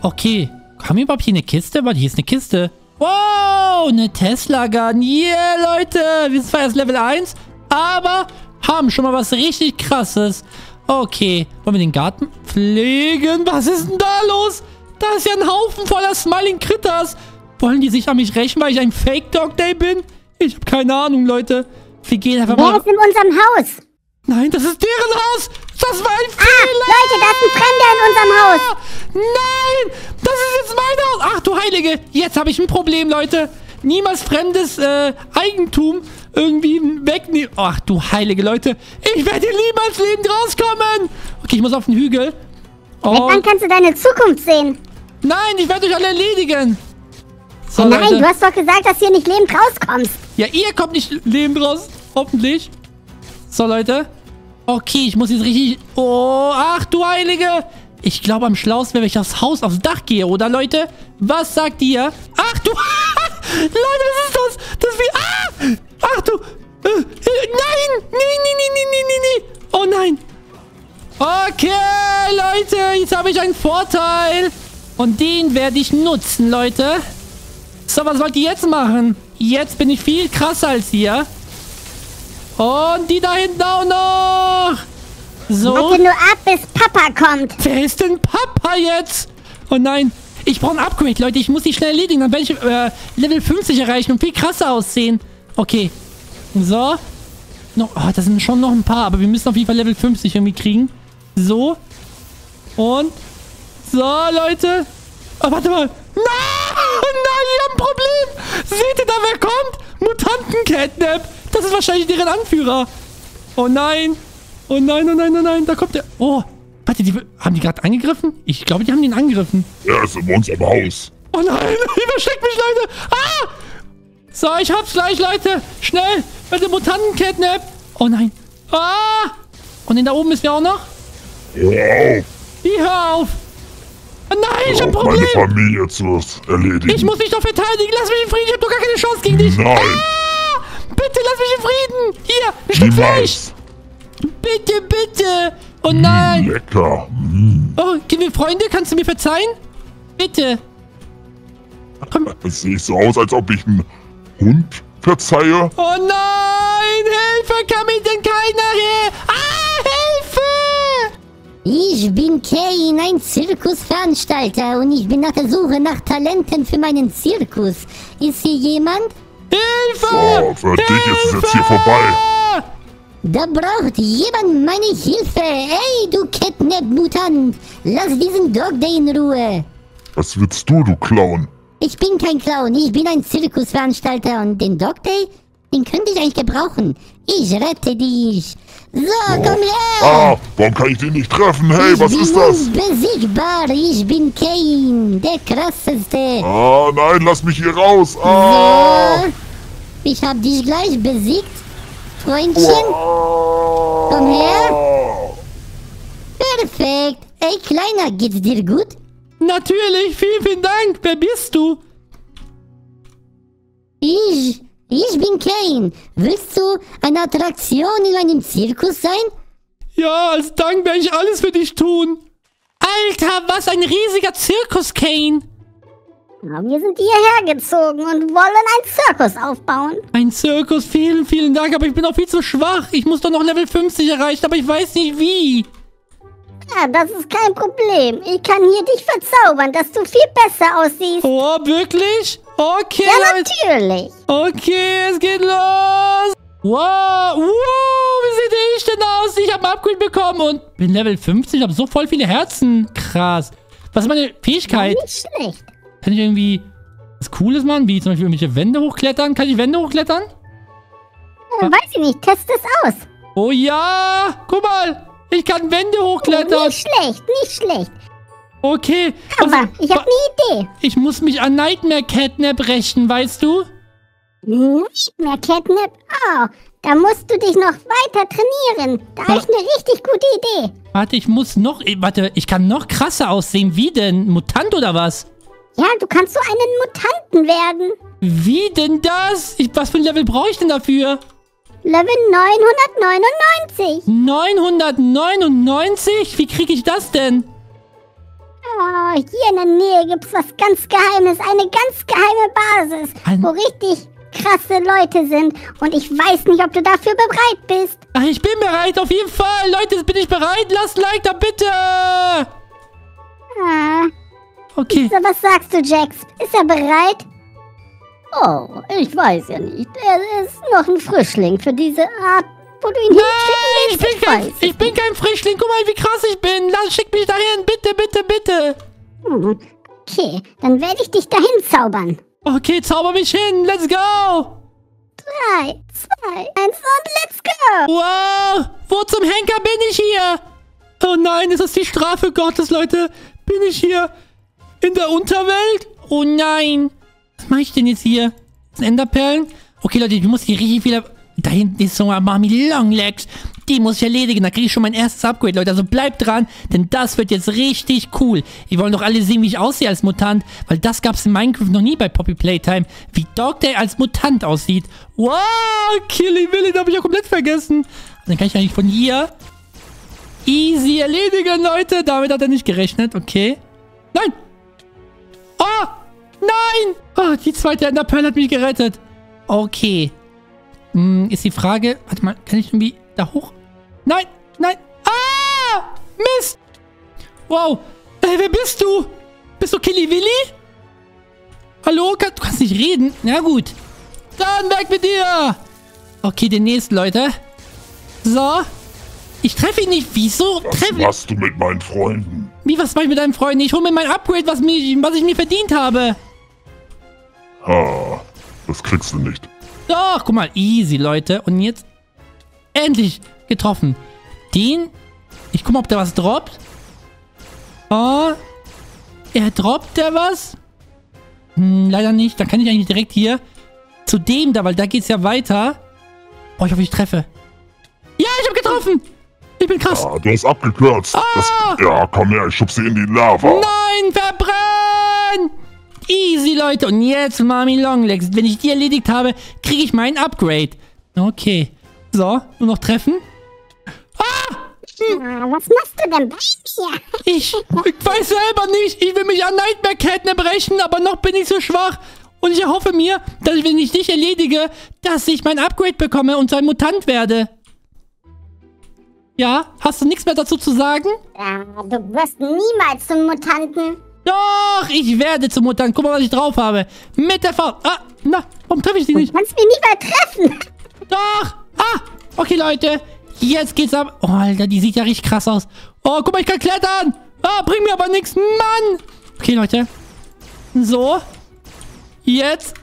Okay. Haben wir überhaupt hier eine Kiste? Warte, hier ist eine Kiste. Wow, eine Tesla-Garden. Yeah, Leute. Wir sind zwar erst Level 1, aber haben schon mal was richtig Krasses. Okay, wollen wir den Garten pflegen? Was ist denn da los? Da ist ja ein Haufen voller Smiling Critters. Wollen die sich an mich rächen, weil ich ein Fake-Dogday bin? Ich habe keine Ahnung, Leute. Wir gehen einfach mal... Wer ist in unserem Haus? Nein, das ist deren Haus. Das war ein Fehler. Leute, da ist ein Fremder in unserem Haus. Nein, das ist jetzt mein Haus. Ach du Heilige, jetzt habe ich ein Problem, Leute. Niemals fremdes Eigentum irgendwie wegnehmen. Ach du heilige Leute. Ich werde hier niemals lebend rauskommen. Okay, ich muss auf den Hügel. Oh. Wann kannst du deine Zukunft sehen? Nein, ich werde euch alle erledigen. So, nein, Leute. Du hast doch gesagt, dass ihr nicht lebend rauskommst. Ja, ihr kommt nicht lebend raus. Hoffentlich. So, Leute. Okay, ich muss jetzt richtig... Oh, ach du heilige. Ich glaube, am schlauesten wäre, wenn ich aufs Haus, aufs Dach gehe, oder, Leute? Was sagt ihr? Ach du... Leute, was ist das? Das ist wie... Ah! Ach du... nein! Nee. Oh nein! Okay, Leute. Jetzt habe ich einen Vorteil. Und den werde ich nutzen, Leute. So, was wollt ihr jetzt machen? Jetzt bin ich viel krasser als ihr. Und die da hinten auch noch. So. Warte nur ab, bis Papa kommt. Wer ist denn Papa jetzt? Oh nein. Ich brauche ein Upgrade, Leute. Ich muss die schnell erledigen. Dann werde ich Level 50 erreichen und viel krasser aussehen. Okay. So. No, oh, das sind schon noch ein paar. Aber wir müssen auf jeden Fall Level 50 irgendwie kriegen. So. Und. So, Leute. Oh, warte mal. Nein! Nein, wir haben ein Problem. Seht ihr da, wer kommt? Mutanten-Catnap. Das ist wahrscheinlich deren Anführer. Oh nein. Oh nein, oh nein, oh nein. Da kommt der. Oh. Warte, haben die gerade angegriffen? Ich glaube, die haben den angegriffen. Er ist in unserem Haus. Oh nein, ich versteck mich, Leute. Ah! So, ich hab's gleich, Leute. Schnell, mit dem Mutanten-Catnap. Oh nein. Ah! Und den da oben müssen wir auch noch. Hör auf. Wie, hör auf. Oh nein, ich hab ein Problem. Meine Familie zu erledigen. Ich muss mich doch verteidigen. Lass mich in Frieden. Ich hab doch gar keine Chance gegen dich. Nein. Ah! Bitte, lass mich in Frieden. Hier, ein Stück Fleisch. Bitte, bitte. Oh nein! Lecker! Oh, gehen wir Freunde? Kannst du mir verzeihen? Bitte! Komm. Es sieht so aus, als ob ich ein Und verzeihe. Oh nein, Hilfe, kann mir denn keiner her? Ah, Hilfe! Ich bin Caine, ein Zirkusveranstalter und ich bin nach der Suche nach Talenten für meinen Zirkus. Ist hier jemand? Hilfe! Oh, für Hilfe! Dich ist es jetzt hier vorbei. Da braucht jemand meine Hilfe. Ey, du Catnap-Mutant, lass diesen DogDay in Ruhe. Was willst du, du Clown? Ich bin kein Clown, ich bin ein Zirkusveranstalter und den DogDay, den könnte ich eigentlich gebrauchen. Ich rette dich. So, komm her. Ah, warum kann ich den nicht treffen? Hey, was ist das? Ich bin unbesiegbar, ich bin Caine, der krasseste. Ah, nein, lass mich hier raus. Ah. So, ich hab dich gleich besiegt. Freundchen, komm her. Perfekt. Ey, Kleiner, geht's dir gut? Natürlich, vielen, vielen Dank. Wer bist du? Ich bin Caine. Willst du eine Attraktion in einem Zirkus sein? Ja, als Dank werde ich alles für dich tun. Alter, was ein riesiger Zirkus, Caine. Wir sind hierher gezogen und wollen einen Zirkus aufbauen. Ein Zirkus? Vielen, vielen Dank, aber ich bin auch viel zu schwach. Ich muss doch noch Level 50 erreichen, aber ich weiß nicht wie. Ja, das ist kein Problem. Ich kann hier dich verzaubern, dass du viel besser aussiehst. Oh, wirklich? Okay. Ja, natürlich. Okay, es geht los. Wow, wie sehe ich denn aus? Ich habe ein Upgrade bekommen und bin Level 50, habe so voll viele Herzen. Krass. Was ist meine Fähigkeit? Ja, nicht schlecht. Kann ich irgendwie was Cooles machen? Wie zum Beispiel irgendwelche Wände hochklettern? Kann ich Wände hochklettern? Ja, weiß ich nicht. Test es aus. Oh ja! Guck mal! Ich kann Wände hochklettern. Nicht schlecht, nicht schlecht. Okay. Aber also, ich habe eine Idee. Ich muss mich an Nightmare Catnap rächen, weißt du? Nightmare Catnap? Oh, da musst du dich noch weiter trainieren. Da habe ich eine richtig gute Idee. Warte, ich muss noch... Warte, ich kann noch krasser aussehen. Wie denn? Mutant oder was? Ja, du kannst so einen Mutanten werden. Wie denn das? Was für ein Level brauche ich denn dafür? Level 999. 999? Wie kriege ich das denn? Oh, hier in der Nähe gibt es was ganz Geheimes. Eine ganz geheime Basis, wo richtig krasse Leute sind. Und ich weiß nicht, ob du dafür bereit bist. Ach, ich bin bereit, auf jeden Fall. Leute, bin ich bereit? Lasst ein Like da, bitte. Ah. Okay. Was sagst du, Jax? Ist er bereit? Oh, ich weiß ja nicht. Er ist noch ein Frischling für diese Art, wo du ihn hinschicken willst. Ich bin kein Frischling. Guck mal, wie krass ich bin. Schick mich dahin. Bitte, bitte, bitte. Hm. Okay, dann werde ich dich dahin zaubern. Okay, zauber mich hin. Let's go. 3, 2, 1 und let's go. Wow, wo zum Henker bin ich hier? Oh nein, ist das die Strafe Gottes, Leute? Bin ich hier? In der Unterwelt? Oh nein. Was mache ich denn jetzt hier? Das sind Enderperlen? Okay, Leute, ich muss hier richtig viel... Da hinten ist sogar Mommy Long Legs. Die muss ich erledigen. Da kriege ich schon mein erstes Upgrade, Leute. Also bleibt dran, denn das wird jetzt richtig cool. Ihr wollt doch alle sehen, wie ich aussehe als Mutant. Weil das gab es in Minecraft noch nie bei Poppy Playtime. Wie DogDay als Mutant aussieht. Wow, Killy Willy, da habe ich ja komplett vergessen. Dann kann ich eigentlich von hier... easy erledigen, Leute. Damit hat er nicht gerechnet. Okay. Nein! Oh, nein! Oh, die zweite Enderpearl hat mich gerettet. Okay. Ist die Frage... Warte mal, kann ich irgendwie da hoch? Nein, nein. Ah! Mist! Wow. Wer bist du? Bist du Killy Willy? Hallo? Du kannst nicht reden. Na gut. Dann weg mit dir! Okay, den nächsten, Leute. So. Ich treffe ihn nicht. Wieso? Was machst du mit meinen Freunden? Wie, was mach ich mit deinen Freunden? Ich hole mir mein Upgrade, was ich mir verdient habe. Ha, das kriegst du nicht. Doch, guck mal. Easy, Leute. Und jetzt endlich getroffen. Den. Ich guck mal, ob der was droppt. Oh. Droppt der was? Hm, leider nicht. Dann kann ich eigentlich direkt hier zu dem da, weil da geht's ja weiter. Oh, ich hoffe, ich treffe. Ja, ich hab getroffen. Ich bin krass. Ah, du hast abgekürzt. Ah. Ja, komm her, ich schubse in die Lava. Nein, verbrennen! Easy, Leute. Und jetzt, Mommy Long Legs. Wenn ich die erledigt habe, kriege ich meinen Upgrade. Okay. So, nur noch treffen. Ah! Was machst du denn bei mir? Ich weiß selber nicht. Ich will mich an Nightmare Catnap brechen, aber noch bin ich so schwach. Und ich erhoffe mir, dass ich, wenn ich dich erledige, dass ich mein Upgrade bekomme und so ein Mutant werde. Ja, hast du nichts mehr dazu zu sagen? Ja, du wirst niemals zum Mutanten. Doch, ich werde zum Mutanten. Guck mal, was ich drauf habe. Mit der Faust. Ah, na, warum treffe ich dich nicht? Du kannst mich nie mal treffen. Doch. Ah, okay, Leute. Jetzt geht's ab. Oh, Alter, die sieht ja richtig krass aus. Oh, guck mal, ich kann klettern. Ah, bringt mir aber nichts. Mann. Okay, Leute. So. Jetzt.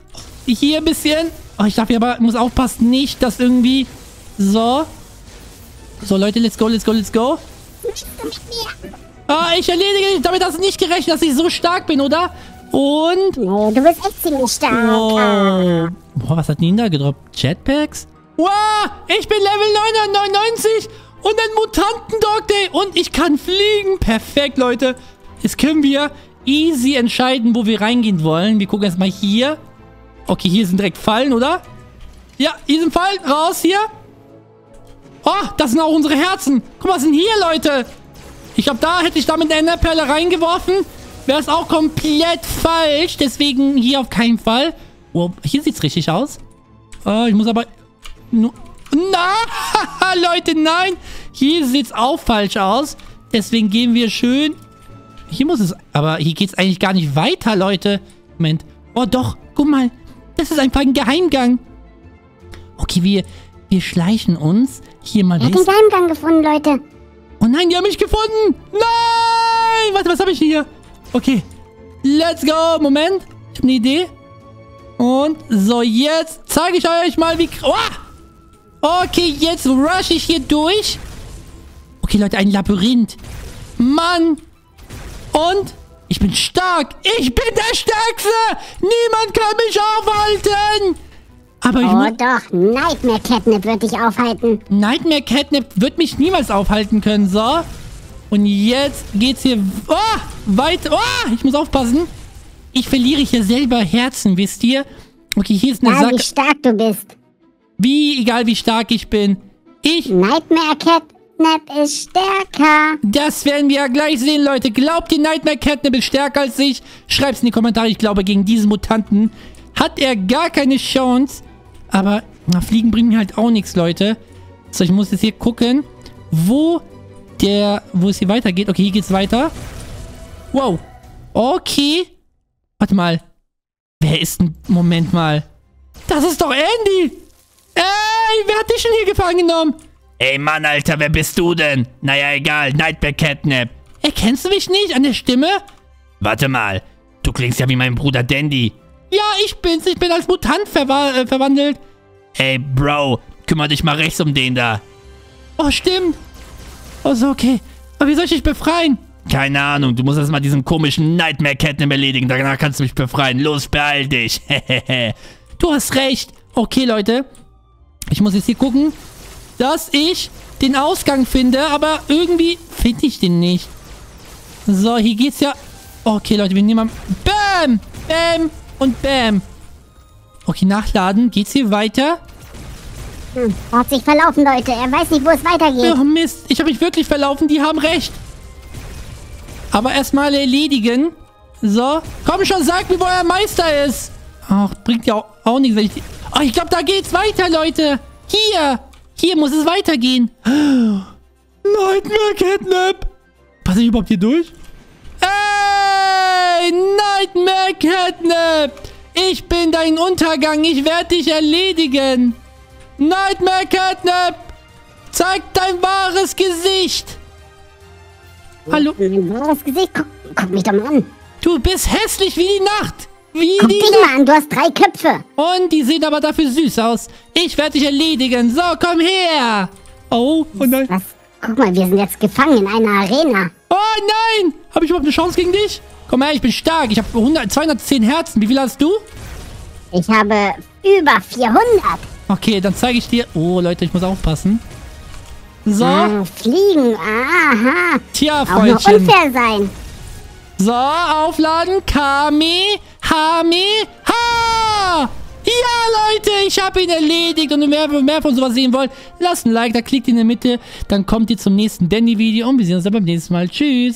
Hier ein bisschen. Oh, ich darf hier aber, muss aufpassen, nicht, dass irgendwie... So. So, Leute, let's go, let's go, let's go. Ah, ich erledige dich. Damit hast du nicht gerechnet, dass ich so stark bin, oder? Und... Nee, du bist echt ziemlich stark. Oh. Boah, was hat Nina gedroppt? Jetpacks? Wow, ich bin Level 999 und ein Mutanten-DogDay. Und ich kann fliegen. Perfekt, Leute. Jetzt können wir easy entscheiden, wo wir reingehen wollen. Wir gucken erstmal hier. Okay, hier sind direkt Fallen, oder? Ja, hier sind Fallen. Raus, hier. Oh, das sind auch unsere Herzen. Guck mal, was sind hier, Leute? Ich glaube, da hätte ich damit eine Enderperle reingeworfen. Wäre es auch komplett falsch. Deswegen hier auf keinen Fall. Oh, hier sieht es richtig aus. Ich muss aber... Na, Leute, nein. Hier sieht es auch falsch aus. Deswegen gehen wir schön... Hier muss es... Aber hier geht es eigentlich gar nicht weiter, Leute. Moment. Oh, doch. Guck mal. Das ist einfach ein Geheimgang. Okay, wir schleichen uns hier mal... Ich habe den Geheimgang gefunden, Leute. Oh nein, die haben mich gefunden. Nein. Warte, was habe ich hier? Okay. Let's go. Moment. Ich habe eine Idee. Und so, jetzt zeige ich euch mal, wie... Oh! Okay, jetzt rush ich hier durch. Okay, Leute, ein Labyrinth. Mann. Und ich bin stark. Ich bin der Stärkste. Niemand kann mich aufhalten. Aber ich doch. Nightmare Catnap wird dich aufhalten. Nightmare Catnap wird mich niemals aufhalten können. So. Und jetzt geht's hier... Oh! Weiter. Oh! Ich muss aufpassen. Ich verliere hier selber Herzen, wisst ihr? Okay, hier ist eine Sache. Wie stark du bist. Wie, egal wie stark ich bin. Nightmare Catnap ist stärker. Das werden wir ja gleich sehen, Leute. Glaubt ihr, Nightmare Catnap ist stärker als ich? Schreibt's in die Kommentare. Ich glaube, gegen diesen Mutanten hat er gar keine Chance. Aber na, Fliegen bringt mir halt auch nichts, Leute. So, ich muss jetzt hier gucken, wo es hier weitergeht. Okay, hier geht's weiter. Wow. Okay. Warte mal. Wer ist denn... Moment mal. Das ist doch Andy. Ey, wer hat dich denn hier gefangen genommen? Ey, Mann, Alter, wer bist du denn? Naja, egal. Nightmare Catnap. Erkennst du mich nicht an der Stimme? Warte mal. Du klingst ja wie mein Bruder Dendy. Ja, ich bin's. Ich bin als Mutant verwandelt. Ey, Bro. Kümmer dich mal rechts um den da. Oh, stimmt. Oh, so, okay. Aber wie soll ich dich befreien? Keine Ahnung, du musst erstmal diesen komischen Nightmare Catnap erledigen. Danach kannst du mich befreien. Los, beeil dich. Du hast recht. Okay, Leute. Ich muss jetzt hier gucken, dass ich den Ausgang finde. Aber irgendwie finde ich den nicht. So, hier geht's ja... Okay, Leute, wir nehmen... Bam! Bam! Und bam! Okay, nachladen. Geht's hier weiter? Er hat sich verlaufen, Leute. Er weiß nicht, wo es weitergeht. Oh, Mist. Ich habe mich wirklich verlaufen. Die haben recht. Aber erstmal erledigen. So. Komm schon, sag mir, wo euer Meister ist. Ach, bringt ja auch nichts. Ach, ich glaube, da geht's weiter, Leute. Hier. Hier muss es weitergehen. Nightmare Catnap. Passe ich überhaupt hier durch? Ey, Nightmare Catnap. Ich bin dein Untergang. Ich werde dich erledigen. Nightmare Catnap. Zeig dein wahres Gesicht. Hallo? Mein wahres Gesicht? Guck mich doch mal an. Du bist hässlich wie die Nacht. Guck dich mal an, du hast 3 Köpfe. Und die sehen aber dafür süß aus. Ich werde dich erledigen. So, komm her. Oh, oh nein. Was? Guck mal, wir sind jetzt gefangen in einer Arena. Oh nein. Habe ich überhaupt eine Chance gegen dich? Komm her, ich bin stark. Ich habe 210 Herzen. Wie viel hast du? Ich habe über 400. Okay, dann zeige ich dir... Oh, Leute, ich muss aufpassen. So. Ah, fliegen. Aha. Tja, Freundchen. Auch nur unfair sein. So, aufladen. Kami. Hami. Ha! Ja, Leute, ich habe ihn erledigt. Und wenn ihr mehr von sowas sehen wollt, lasst ein Like. Da klickt ihr in der Mitte. Dann kommt ihr zum nächsten Dendy-Video. Und wir sehen uns dann beim nächsten Mal. Tschüss.